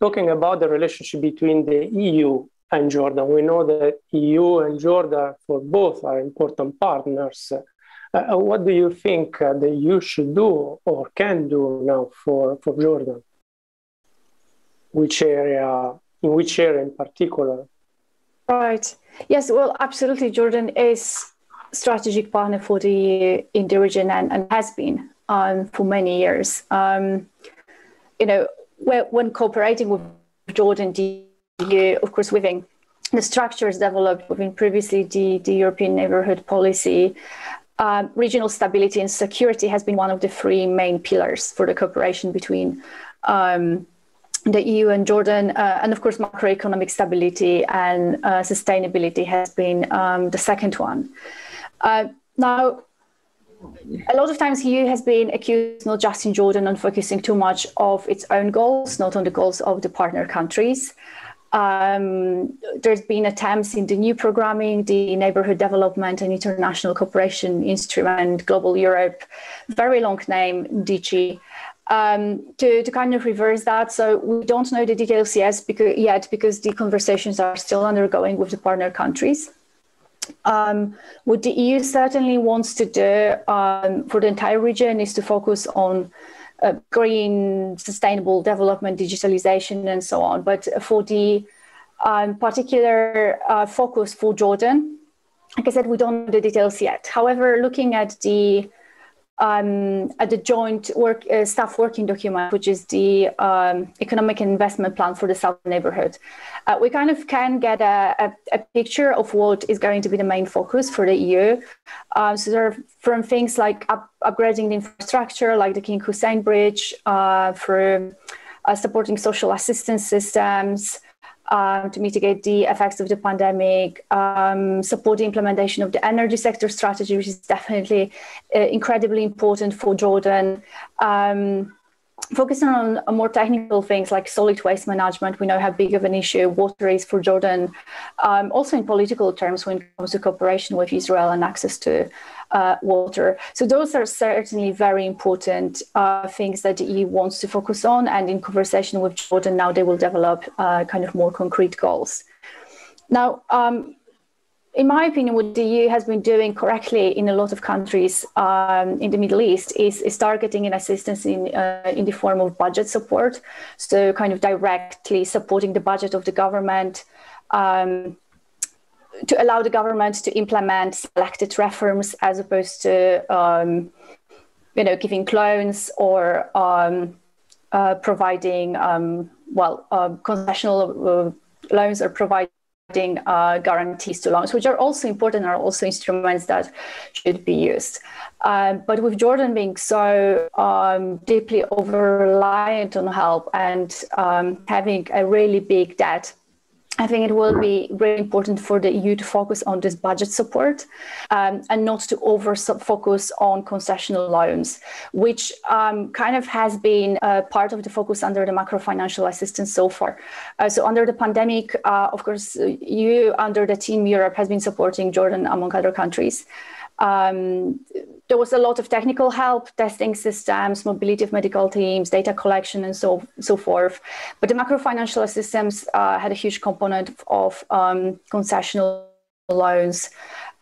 Talking about the relationship between the EU and Jordan, we know that EU and Jordan for both are important partners. What do you think the EU should do or can do now for Jordan? in which area in particular. Right. Yes, well, absolutely. Jordan is a strategic partner for the EU in the region and has been for many years. You know, when cooperating with Jordan, the EU, of course, within the structures developed within previously the European Neighbourhood Policy, regional stability and security has been one of the three main pillars for the cooperation between the EU and Jordan. And of course, macroeconomic stability and sustainability has been the second one. Now, a lot of times EU has been accused, not just in Jordan, on focusing too much of its own goals, not on the goals of the partner countries. There's been attempts in the new programming, the Neighborhood Development and International Cooperation Instrument, Global Europe, very long name, DG, to kind of reverse that. So we don't know the details yet because the conversations are still undergoing with the partner countries. What the EU certainly wants to do for the entire region is to focus on green, sustainable development, digitalization, and so on. But for the particular focus for Jordan, like I said, we don't know the details yet. However, looking at the joint staff working document, which is the economic investment plan for the Southern Neighborhood, we kind of can get a picture of what is going to be the main focus for the EU. So there are from things like upgrading the infrastructure, like the King Hussein Bridge, through supporting social assistance systems to mitigate the effects of the pandemic, support the implementation of the energy sector strategy, which is definitely incredibly important for Jordan, focusing on more technical things like solid waste management. We know how big of an issue water is for Jordan, also in political terms when it comes to cooperation with Israel and access to water. So those are certainly very important things that the EU wants to focus on, and in conversation with Jordan now they will develop kind of more concrete goals. Now, in my opinion, what the EU has been doing correctly in a lot of countries in the Middle East is targeting and assistance in the form of budget support. So kind of directly supporting the budget of the government to allow the government to implement selected reforms, as opposed to, you know, giving loans or providing, concessional loans or providing guarantees to loans, which are also important, are also instruments that should be used. But with Jordan being so deeply over-reliant on help and having a really big debt, I think it will be really important for the EU to focus on this budget support and not to over-focus on concessional loans, which kind of has been part of the focus under the macro-financial assistance so far. So under the pandemic, of course, EU under the Team Europe has been supporting Jordan among other countries. There was a lot of technical help, testing systems, mobility of medical teams, data collection, and so forth. But the macro-financial assistance had a huge component of concessional loans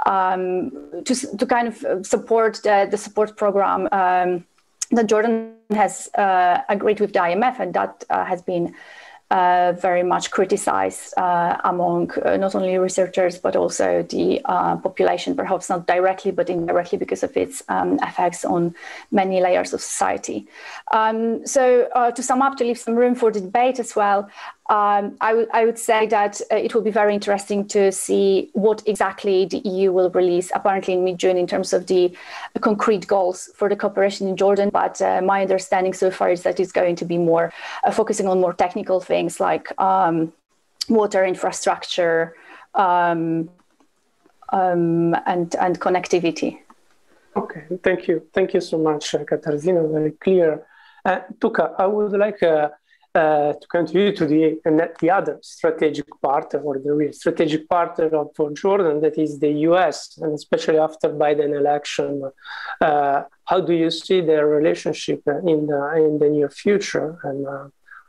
to kind of support the support program that Jordan has agreed with the IMF, and that has been very much criticized among not only researchers, but also the population, perhaps not directly, but indirectly because of its effects on many layers of society. So to sum up, to leave some room for debate as well, I would say that it will be very interesting to see what exactly the EU will release apparently in mid-June in terms of the concrete goals for the cooperation in Jordan. But my understanding so far is that it's going to be more focusing on more technical things like water infrastructure and connectivity. Okay, thank you. Thank you so much, Katarzyna, very clear. Tuka, I would like... to continue to the other strategic partner, or the real strategic partner for Jordan, that is the US, and especially after Biden election, how do you see their relationship in the near future, and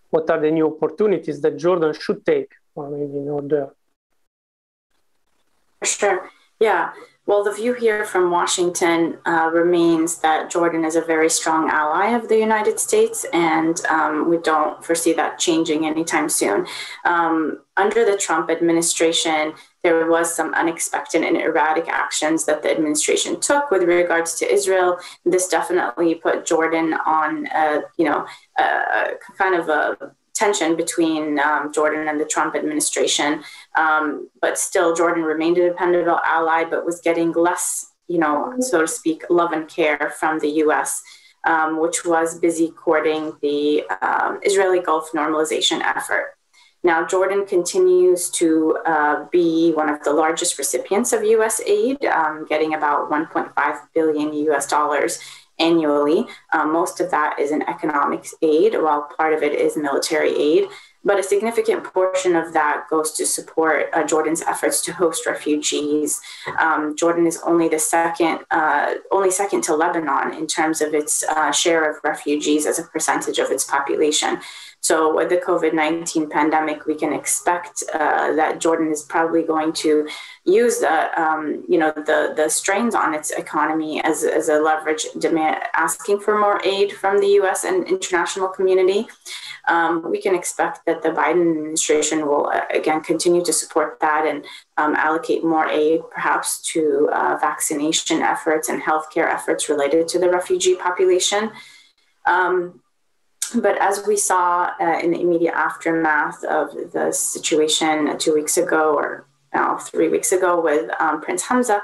what are the new opportunities that Jordan should take in order? Sure. Yeah, well, the view here from Washington remains that Jordan is a very strong ally of the United States, and we don't foresee that changing anytime soon. Under the Trump administration, there was some unexpected and erratic actions that the administration took with regards to Israel. This definitely put Jordan on, kind of a tension between Jordan and the Trump administration. But still, Jordan remained a dependable ally, but was getting less, so to speak, love and care from the U.S., which was busy courting the Israeli Gulf normalization effort. Now, Jordan continues to be one of the largest recipients of U.S. aid, getting about $1.5 billion annually. Most of that is in economic aid, while part of it is military aid. But a significant portion of that goes to support Jordan's efforts to host refugees. Jordan is only the second to Lebanon in terms of its share of refugees as a percentage of its population. So with the COVID-19 pandemic, we can expect that Jordan is probably going to use the strains on its economy as a leverage demand, asking for more aid from the U.S. and international community. We can expect that the Biden administration will, again, continue to support that and allocate more aid, perhaps, to vaccination efforts and healthcare efforts related to the refugee population. But as we saw in the immediate aftermath of the situation 2 weeks ago, or now 3 weeks ago, with Prince Hamza,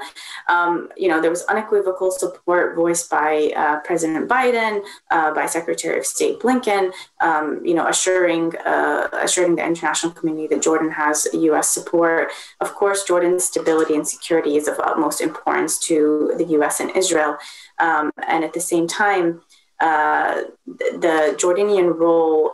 there was unequivocal support voiced by President Biden, by Secretary of State Blinken, assuring the international community that Jordan has U.S. support. Of course, Jordan's stability and security is of utmost importance to the U.S. and Israel, and at the same time, the Jordanian role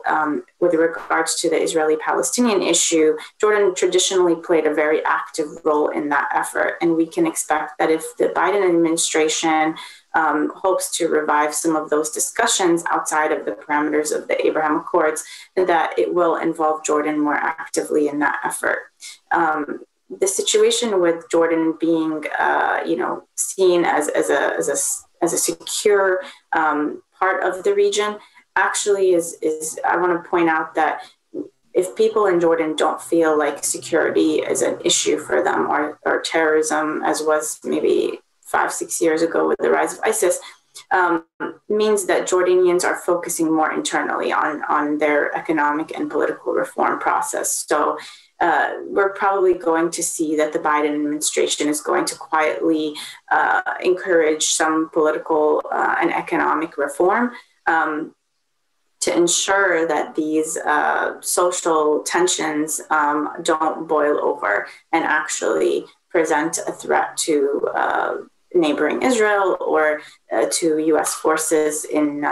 with regards to the Israeli-Palestinian issue, Jordan traditionally played a very active role in that effort. And we can expect that if the Biden administration hopes to revive some of those discussions outside of the parameters of the Abraham Accords, that it will involve Jordan more actively in that effort. The situation with Jordan being, seen as a secure part of the region, actually is I want to point out that if people in Jordan don't feel like security is an issue for them, or terrorism, as was maybe 5-6 years ago with the rise of ISIS, means that Jordanians are focusing more internally on their economic and political reform process. So we're probably going to see that the Biden administration is going to quietly encourage some political and economic reform to ensure that these social tensions don't boil over and actually present a threat to neighboring Israel or to U.S. forces in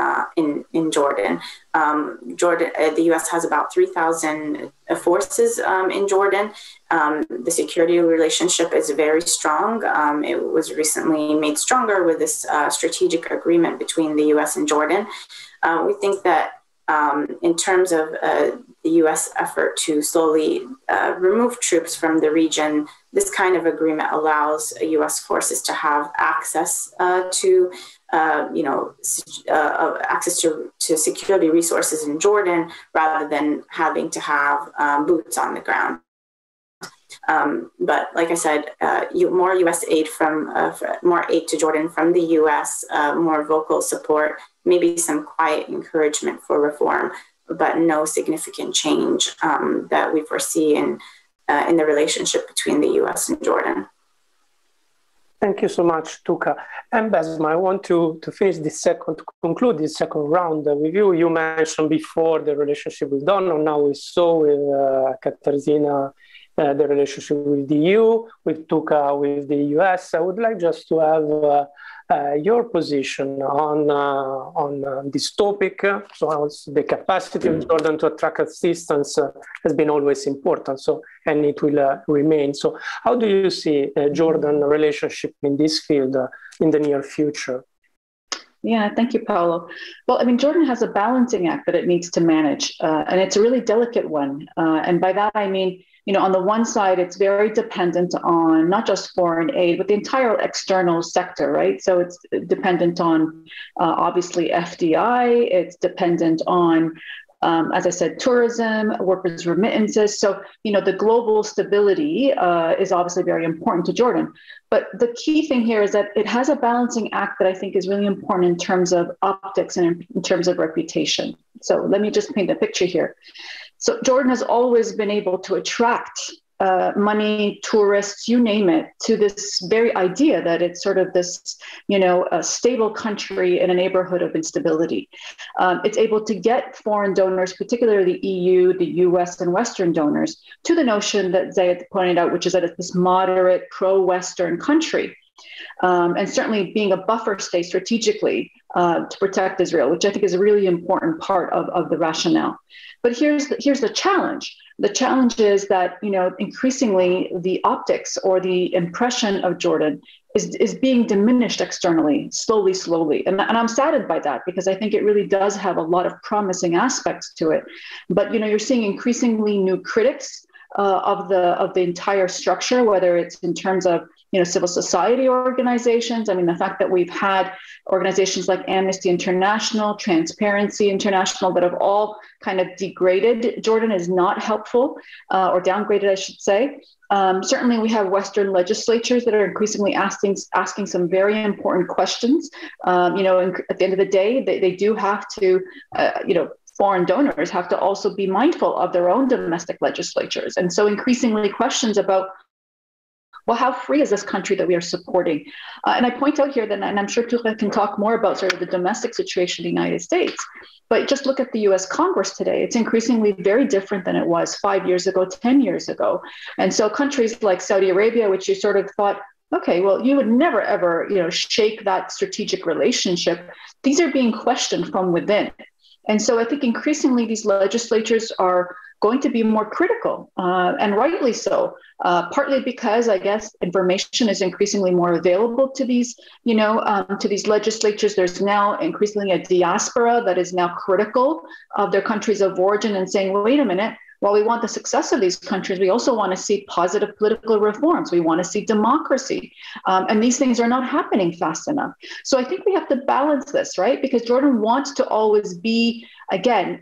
Jordan. The U.S. has about 3,000 forces in Jordan. The security relationship is very strong. It was recently made stronger with this strategic agreement between the U.S. and Jordan. We think that in terms of the U.S. effort to slowly remove troops from the region, this kind of agreement allows U.S. forces to have access to security resources in Jordan, rather than having to have boots on the ground. But like I said, more U.S. aid more aid to Jordan from the U.S., more vocal support, maybe some quiet encouragement for reform, but no significant change that we foresee in the relationship between the U.S. and Jordan. Thank you so much, Tuqa. And Bessma, I want to conclude this second round with you. You mentioned before the relationship with Donald. Now we saw with Katarzyna the relationship with the EU, with Tuqa, with the U.S. I would like just to have your position on this topic. So also the capacity of Jordan to attract assistance has been always important, and it will remain. So how do you see Jordan's relationship in this field in the near future? Yeah, thank you, Paolo. Well, I mean, Jordan has a balancing act that it needs to manage, and it's a really delicate one. And by that, I mean, you know, on the one side, it's very dependent on not just foreign aid, but the entire external sector, right? So it's dependent on, obviously, FDI. It's dependent on, as I said, tourism, workers' remittances. So, you know, the global stability is obviously very important to Jordan. But the key thing here is that it has a balancing act that I think is really important in terms of optics and in terms of reputation. So let me just paint a picture here. So Jordan has always been able to attract money, tourists, you name it, to this very idea that it's sort of this, you know, a stable country in a neighborhood of instability. It's able to get foreign donors, particularly the EU, the US, and Western donors, to the notion that Zaid pointed out, which is that it's this moderate pro-Western country. And certainly being a buffer state strategically to protect Israel, which I think is a really important part of the rationale. But here's the challenge. The challenge is that, you know, increasingly the optics or the impression of Jordan is being diminished externally, slowly. And I'm saddened by that because I think it really does have a lot of promising aspects to it. But, you know, you're seeing increasingly new critics of the entire structure, whether it's in terms of, you know, civil society organizations. I mean, the fact that we've had organizations like Amnesty International, Transparency International that have all kind of degraded Jordan is not helpful, or downgraded, I should say. Certainly, we have Western legislatures that are increasingly asking some very important questions. You know, and at the end of the day, they do have to, you know, foreign donors have to also be mindful of their own domestic legislatures. And so increasingly questions about, well, how free is this country that we are supporting? And I point out here that, and I'm sure Tuqan can talk more about sort of the domestic situation in the United States, but just look at the US Congress today. It's increasingly very different than it was 5 years ago, 10 years ago. And so countries like Saudi Arabia, which you sort of thought, okay, well, you would never, ever, you know, shake that strategic relationship. These are being questioned from within. And so I think increasingly these legislatures are going to be more critical, and rightly so, partly because I guess information is increasingly more available to these, you know, to these legislatures. There's now increasingly a diaspora that is now critical of their countries of origin and saying, well, wait a minute, while we want the success of these countries, we also want to see positive political reforms. We want to see democracy. And these things are not happening fast enough. So I think we have to balance this, right? Because Jordan wants to always be, again,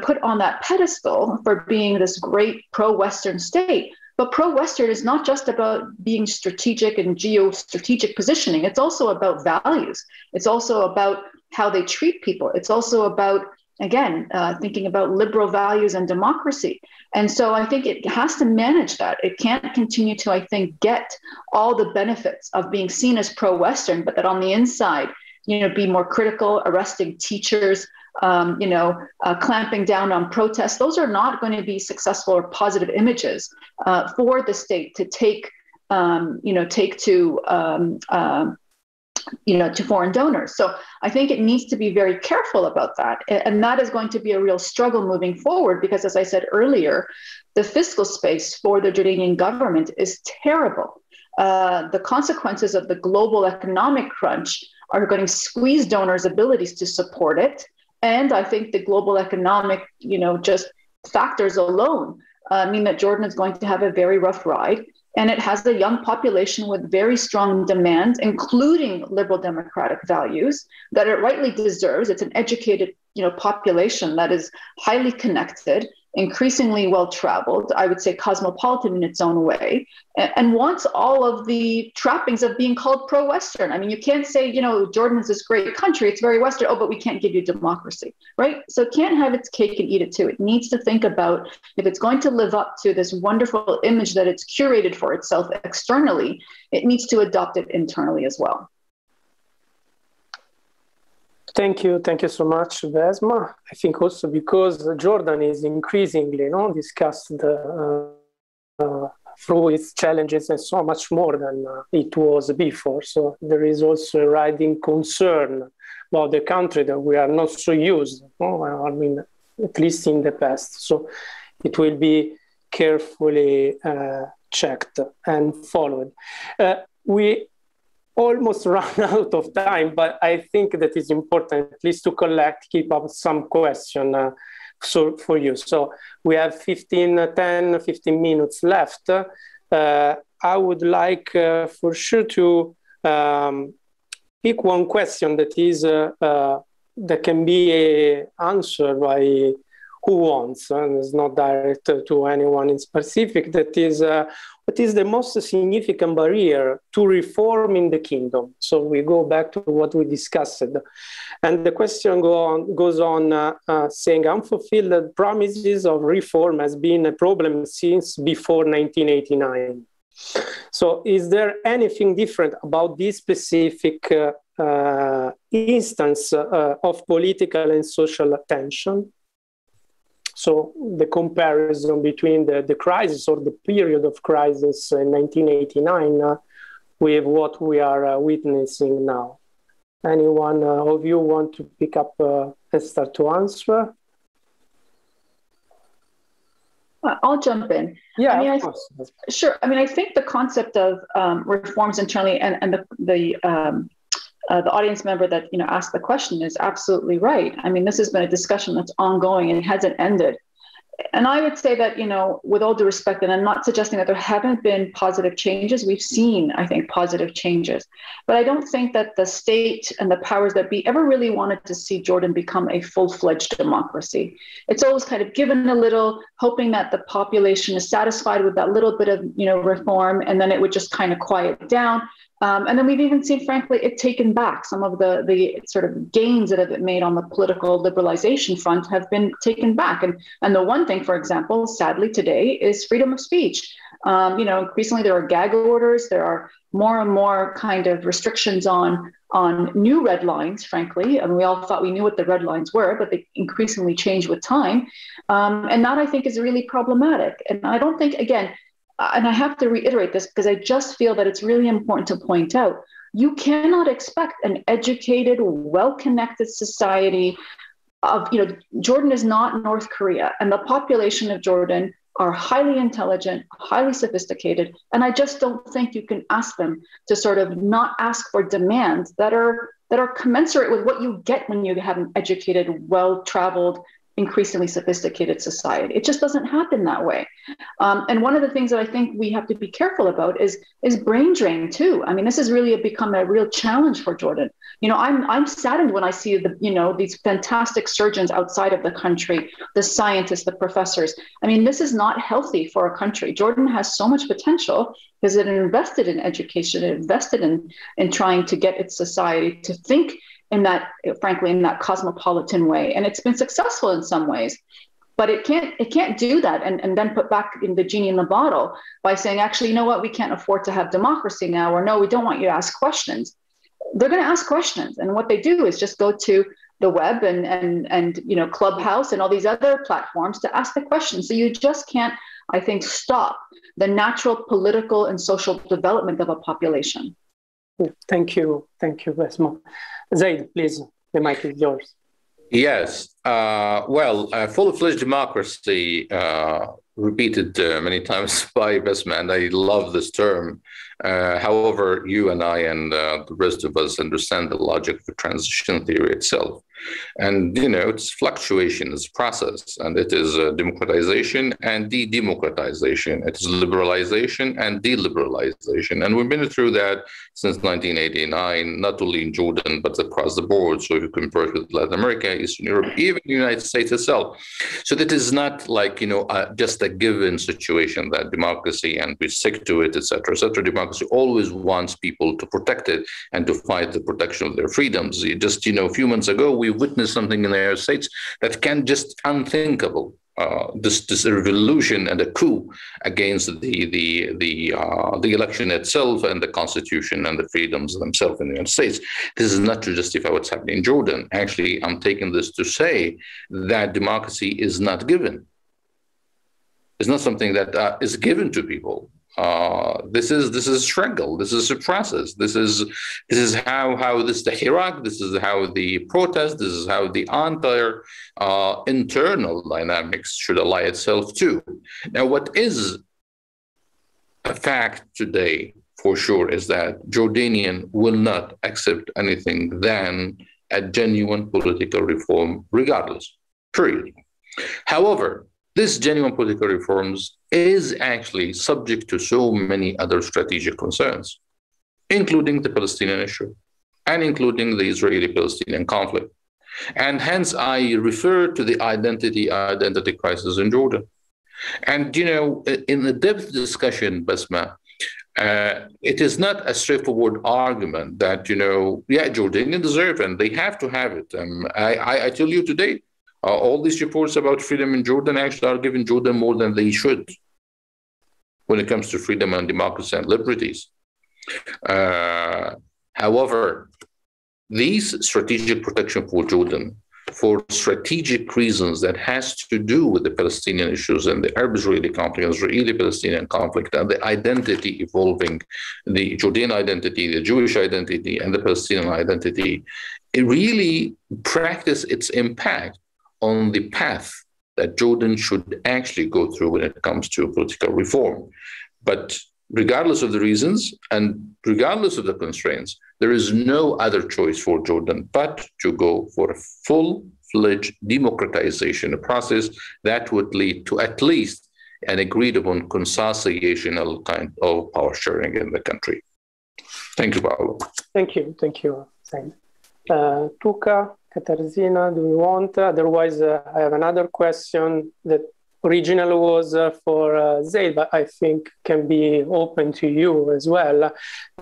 put on that pedestal for being this great pro-Western state. But pro-Western is not just about being strategic and geostrategic positioning. It's also about values. It's also about how they treat people. It's also about, again, thinking about liberal values and democracy. And so I think it has to manage that. It can't continue to, I think, get all the benefits of being seen as pro-Western, but that on the inside, you know, be more critical, arresting teachers, clamping down on protests. Those are not going to be successful or positive images for the state to take to foreign donors. So I think it needs to be very careful about that. And that is going to be a real struggle moving forward, because as I said earlier, the fiscal space for the Jordanian government is terrible. The consequences of the global economic crunch are going to squeeze donors' abilities to support it. And I think the global economic, you know, just factors alone mean that Jordan is going to have a very rough ride. And it has a young population with very strong demands, including liberal democratic values, that it rightly deserves. It's an educated, you know, population that is highly connected, increasingly well-traveled, I would say cosmopolitan in its own way, and wants all of the trappings of being called pro-Western. I mean, you can't say, you know, Jordan is this great country, it's very Western, oh, but we can't give you democracy, right? So it can't have its cake and eat it too. It needs to think about if it's going to live up to this wonderful image that it's curated for itself externally, it needs to adopt it internally as well. Thank you so much, Bessma. I think also because Jordan is increasingly, you know, discussed through its challenges and so much more than it was before. So there is also a rising concern about the country that we are not so used, you know, I mean, at least in the past. So it will be carefully checked and followed. We almost run out of time, but I think that is important at least to keep up some question for you. So we have 10, 15 minutes left. I would like for sure to pick one question that is that can be answered by who wants, and it's not direct to anyone in specific. That is, what is the most significant barrier to reform in the kingdom? So we go back to what we discussed, and the question goes on saying unfulfilled promises of reform has been a problem since before 1989. So is there anything different about this specific instance of political and social tension? So the comparison between the crisis or the period of crisis in 1989 with what we are witnessing now. Anyone of you want to pick up and start to answer? I'll jump in. Yeah, I mean, of course. Sure. I mean, I think the concept of reforms internally and the audience member that asked the question is absolutely right. I mean, this has been a discussion that's ongoing and it hasn't ended. And I would say that, with all due respect, and I'm not suggesting that there haven't been positive changes. We've seen, I think, positive changes. But I don't think that the state and the powers that be ever really wanted to see Jordan become a full-fledged democracy. It's always kind of given a little, hoping that the population is satisfied with that little bit of, reform, and then it would just kind of quiet down. And then we've even seen, frankly, it taken back. Some of the sort of gains that have been made on the political liberalization front have been taken back. And the one thing, for example, sadly today, is freedom of speech. Increasingly there are gag orders. There are more and more kind of restrictions on new red lines, frankly. And we all thought we knew what the red lines were, but they increasingly change with time. And that, I think, is really problematic. And I don't think, again, and I have to reiterate this because I just feel that it's really important to point out, you cannot expect an educated, well-connected society of, Jordan is not North Korea, and the population of Jordan are highly intelligent, highly sophisticated. And I just don't think you can ask them to sort of not ask for demands that are commensurate with what you get when you have an educated, well-traveled, increasingly sophisticated society. It just doesn't happen that way. And one of the things that I think we have to be careful about is brain drain too. I mean, this has really become a real challenge for Jordan. I'm saddened when I see these fantastic surgeons outside of the country, the scientists, the professors. I mean, this is not healthy for a country. Jordan has so much potential because it invested in education, it invested in trying to get its society to think in that cosmopolitan way. And it's been successful in some ways, but it can't do that and then put back in the genie in the bottle by saying, actually, you know what, we can't afford to have democracy now, or no, we don't want you to ask questions. They're going to ask questions. And what they do is just go to the web and Clubhouse and all these other platforms to ask the questions. So you just can't, I think, stop the natural political and social development of a population. Thank you. Thank you, Bessma. Zaid, please, the mic is yours. Yes. Full-fledged democracy, repeated many times by Bessma, and I love this term. However, you and I and the rest of us understand the logic of transition theory itself. And, it's fluctuation, it's process, and it is democratization and de-democratization. It is liberalization and de-liberalization. And we've been through that since 1989, not only in Jordan, but across the board. So if you compare it with Latin America, Eastern Europe, even the United States itself. So that is not like, just a given situation that democracy and we stick to it, et cetera. Democracy always wants people to protect it and to fight the protection of their freedoms. A few months ago, we witnessed something in the United States that can just unthinkable. This revolution and a coup against the election itself and the constitution and the freedoms themselves in the United States. This is not to justify what's happening in Jordan. Actually, I'm taking this to say that democracy is not given. It's not something that is given to people. This is struggle. This is a process. This is how this the Hirak. This is how the protest. This is how the entire internal dynamics should ally itself to. Now, what is a fact today for sure is that Jordanian will not accept anything than a genuine political reform, regardless. Period. However, this genuine political reforms is actually subject to so many other strategic concerns, including the Palestinian issue and including the Israeli-Palestinian conflict. And hence, I refer to the identity crisis in Jordan. And, you know, in the depth discussion, Bessma, it is not a straightforward argument that, you know, yeah, Jordanians deserve and they have to have it. I tell you today, all these reports about freedom in Jordan actually are giving Jordan more than they should when it comes to freedom and democracy and liberties. However, these strategic protection for Jordan, for strategic reasons that has to do with the Palestinian issues and the Arab-Israeli conflict, Israeli-Palestinian conflict, and the identity evolving, the Jordanian identity, the Jewish identity, and the Palestinian identity, it really practice its impact on the path that Jordan should actually go through when it comes to political reform. But regardless of the reasons and regardless of the constraints, there is no other choice for Jordan but to go for a full-fledged democratization process that would lead to at least an agreed-upon consociational kind of power sharing in the country. Thank you, Paolo. Thank you. Thank you. Tuka, Katarzyna, do you want? Otherwise, I have another question that original was for Zaid, but I think can be open to you as well.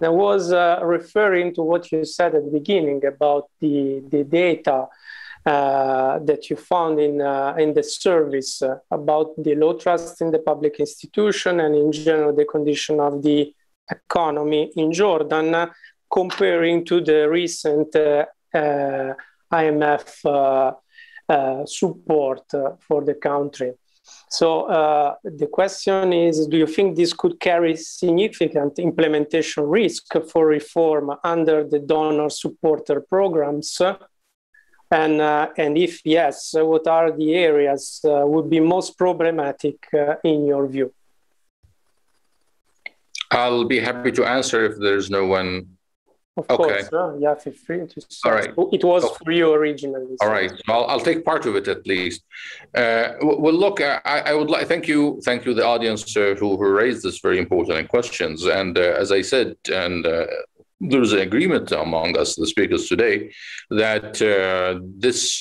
I was referring to what you said at the beginning about the data that you found in the service about the low trust in the public institution and in general the condition of the economy in Jordan, comparing to the recent IMF support for the country. So the question is, do you think this could carry significant implementation risk for reform under the donor supporter programs? And if yes, what are the areas would be most problematic in your view? I'll be happy to answer if there's no one. Of course, yeah, feel free to say. All right. It was for you originally. So. All right, I'll take part of it at least. Well, look, I would like thank you, the audience who raised this very important questions. And as I said, and there's an agreement among us, the speakers today, that this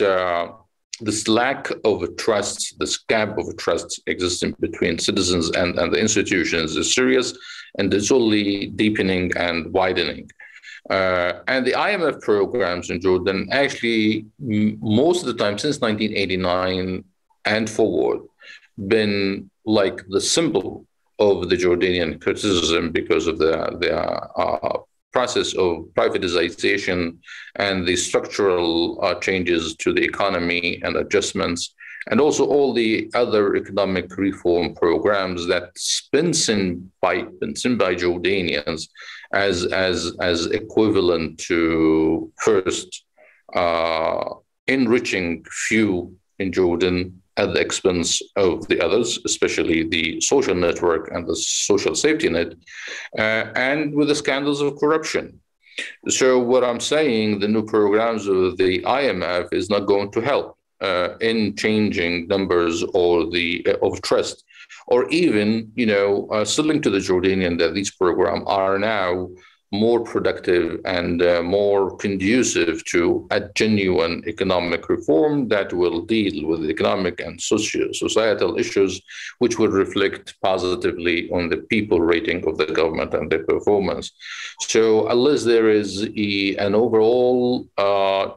lack of trust, this gap of trust existing between citizens and the institutions is serious, and it's only deepening and widening. And the IMF programs in Jordan, actually, most of the time since 1989 and forward, been like the symbol of the Jordanian criticism because of the process of privatization and the structural changes to the economy and adjustments, and also all the other economic reform programs that's been seen by Jordanians as equivalent to first enriching few in Jordan at the expense of the others, especially the social network and the social safety net, and with the scandals of corruption. So what I'm saying, the new programs of the IMF is not going to help in changing numbers or the of trust, or even, you know, signaling to the Jordanian that these programs are now more productive and more conducive to a genuine economic reform that will deal with economic and societal issues, which will reflect positively on the people rating of the government and their performance. So unless there is an overall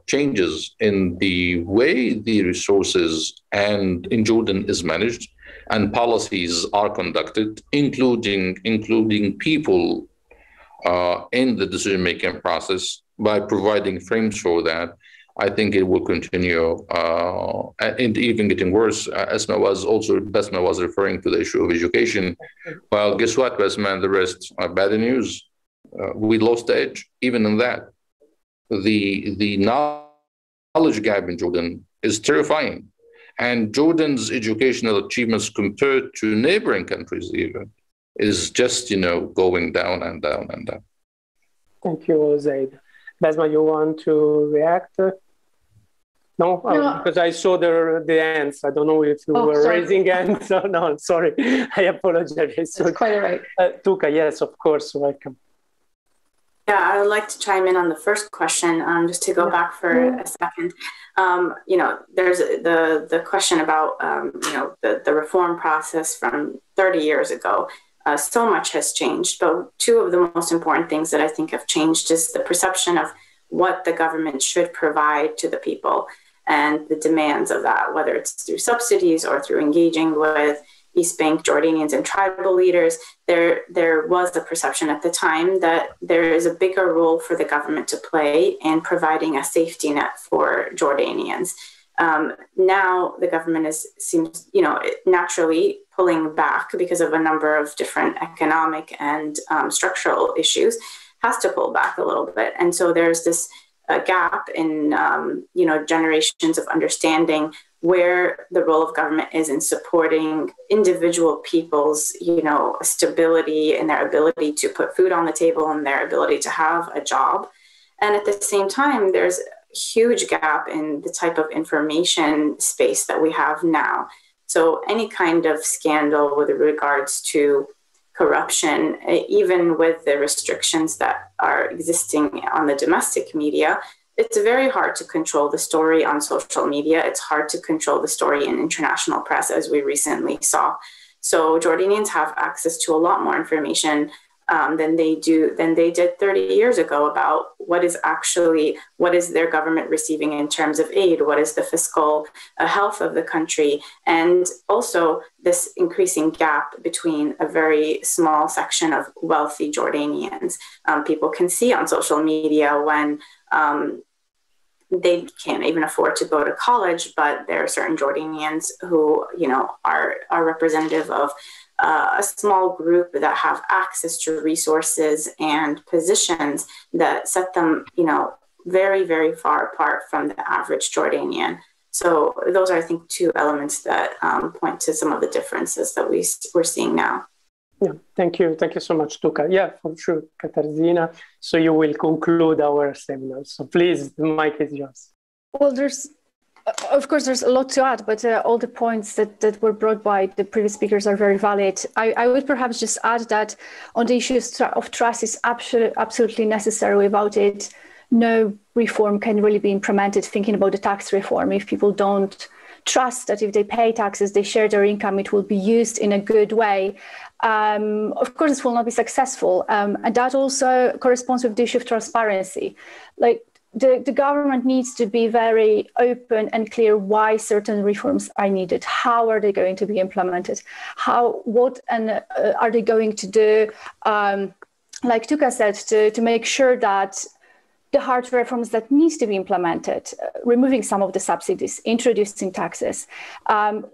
changes in the way the resources and in Jordan is managed and policies are conducted, including people in the decision-making process by providing frames for that, I think it will continue and even getting worse. Bessma was referring to the issue of education. Well, guess what, Bessma and the rest are bad news. We lost the edge even in that. The knowledge gap in Jordan is terrifying. And Jordan's educational achievements compared to neighboring countries even is just, you know, going down and down and down. Thank you, Zaid. Bessma, you want to react? No, because I saw the hands. I don't know if you were raising hands. No, sorry. I apologize. It's quite all right. Tuqa, yes, of course. Welcome. Yeah, I would like to chime in on the first question, just to go back for a second. There's the question about, the reform process from 30 years ago. So much has changed, but two of the most important things that I think have changed is the perception of what the government should provide to the people and the demands of that, whether it's through subsidies or through engaging with East Bank Jordanians and tribal leaders. There was the perception at the time that there is a bigger role for the government to play in providing a safety net for Jordanians. Now the government seems naturally pulling back because of a number of different economic and structural issues, has to pull back a little bit. And so there's this gap in, generations of understanding where the role of government is in supporting individual people's, stability and their ability to put food on the table and their ability to have a job. And at the same time, there's a huge gap in the type of information space that we have now. So any kind of scandal with regards to corruption, even with the restrictions that are existing on the domestic media, it's very hard to control the story on social media. It's hard to control the story in international press, as we recently saw. So Jordanians have access to a lot more information than they did 30 years ago about what is their government receiving in terms of aid, what is the fiscal health of the country, and also this increasing gap between a very small section of wealthy Jordanians. People can see on social media when they can't even afford to go to college, but there are certain Jordanians who are representative of a small group that have access to resources and positions that set them, very, very far apart from the average Jordanian. So those are, I think, two elements that point to some of the differences that we're seeing now. Yeah, thank you. Thank you so much, Tuqa. Yeah, for sure, Katarzyna. So you will conclude our seminar. So please, the mic is yours. Well, there's a lot to add, but all the points that were brought by the previous speakers are very valid. I would perhaps just add that on the issue of trust is absolutely necessary. Without it, no reform can really be implemented. Thinking about the tax reform, if people don't trust that if they pay taxes, they share their income, it will be used in a good way, of course, this will not be successful. And that also corresponds with the issue of transparency. Like, The government needs to be very open and clear why certain reforms are needed. How are they going to be implemented? What are they going to do? Like Tuqa said, to make sure that the hard reforms that needs to be implemented, removing some of the subsidies, introducing taxes,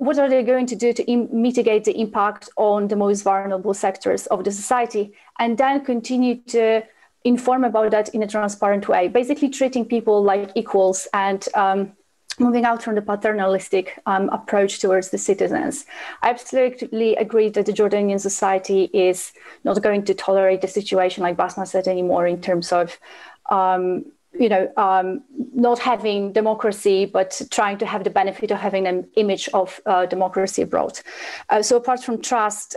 what are they going to do to mitigate the impact on the most vulnerable sectors of the society, and then continue to inform about that in a transparent way, basically treating people like equals and moving out from the paternalistic approach towards the citizens. I absolutely agree that the Jordanian society is not going to tolerate the situation, like Bessma said, anymore in terms of not having democracy, but trying to have the benefit of having an image of democracy abroad. So apart from trust,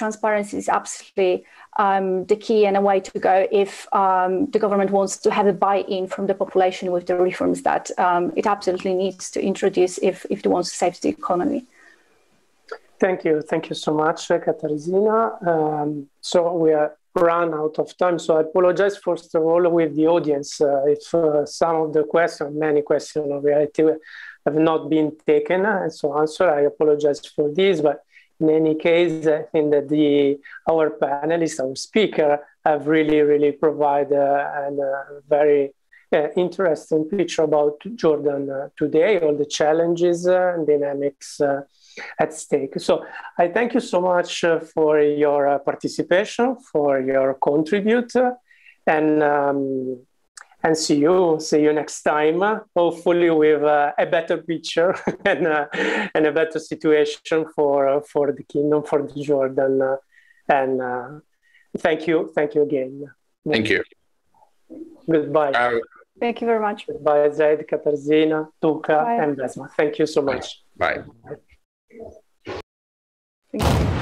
transparency is absolutely the key and a way to go if the government wants to have a buy-in from the population with the reforms that it absolutely needs to introduce if it wants to save the economy. Thank you. Thank you so much, Katarzyna. So we are run out of time, so I apologize first of all with the audience if some of the questions, many questions in reality have not been taken and so answered. I apologize for this, but in any case, I think that our panelists, our speaker, have really provided a very interesting picture about Jordan today, all the challenges and dynamics at stake. So I thank you so much for your participation, for your contribute, and see you next time, hopefully with a better picture and a better situation for the kingdom, for the Jordan. Thank you again. Thank you. Goodbye. Thank you very much. Bye, Zaid, Katarzyna, Tuka, and Bessma. Thank you so much. Bye. Bye. Thank you.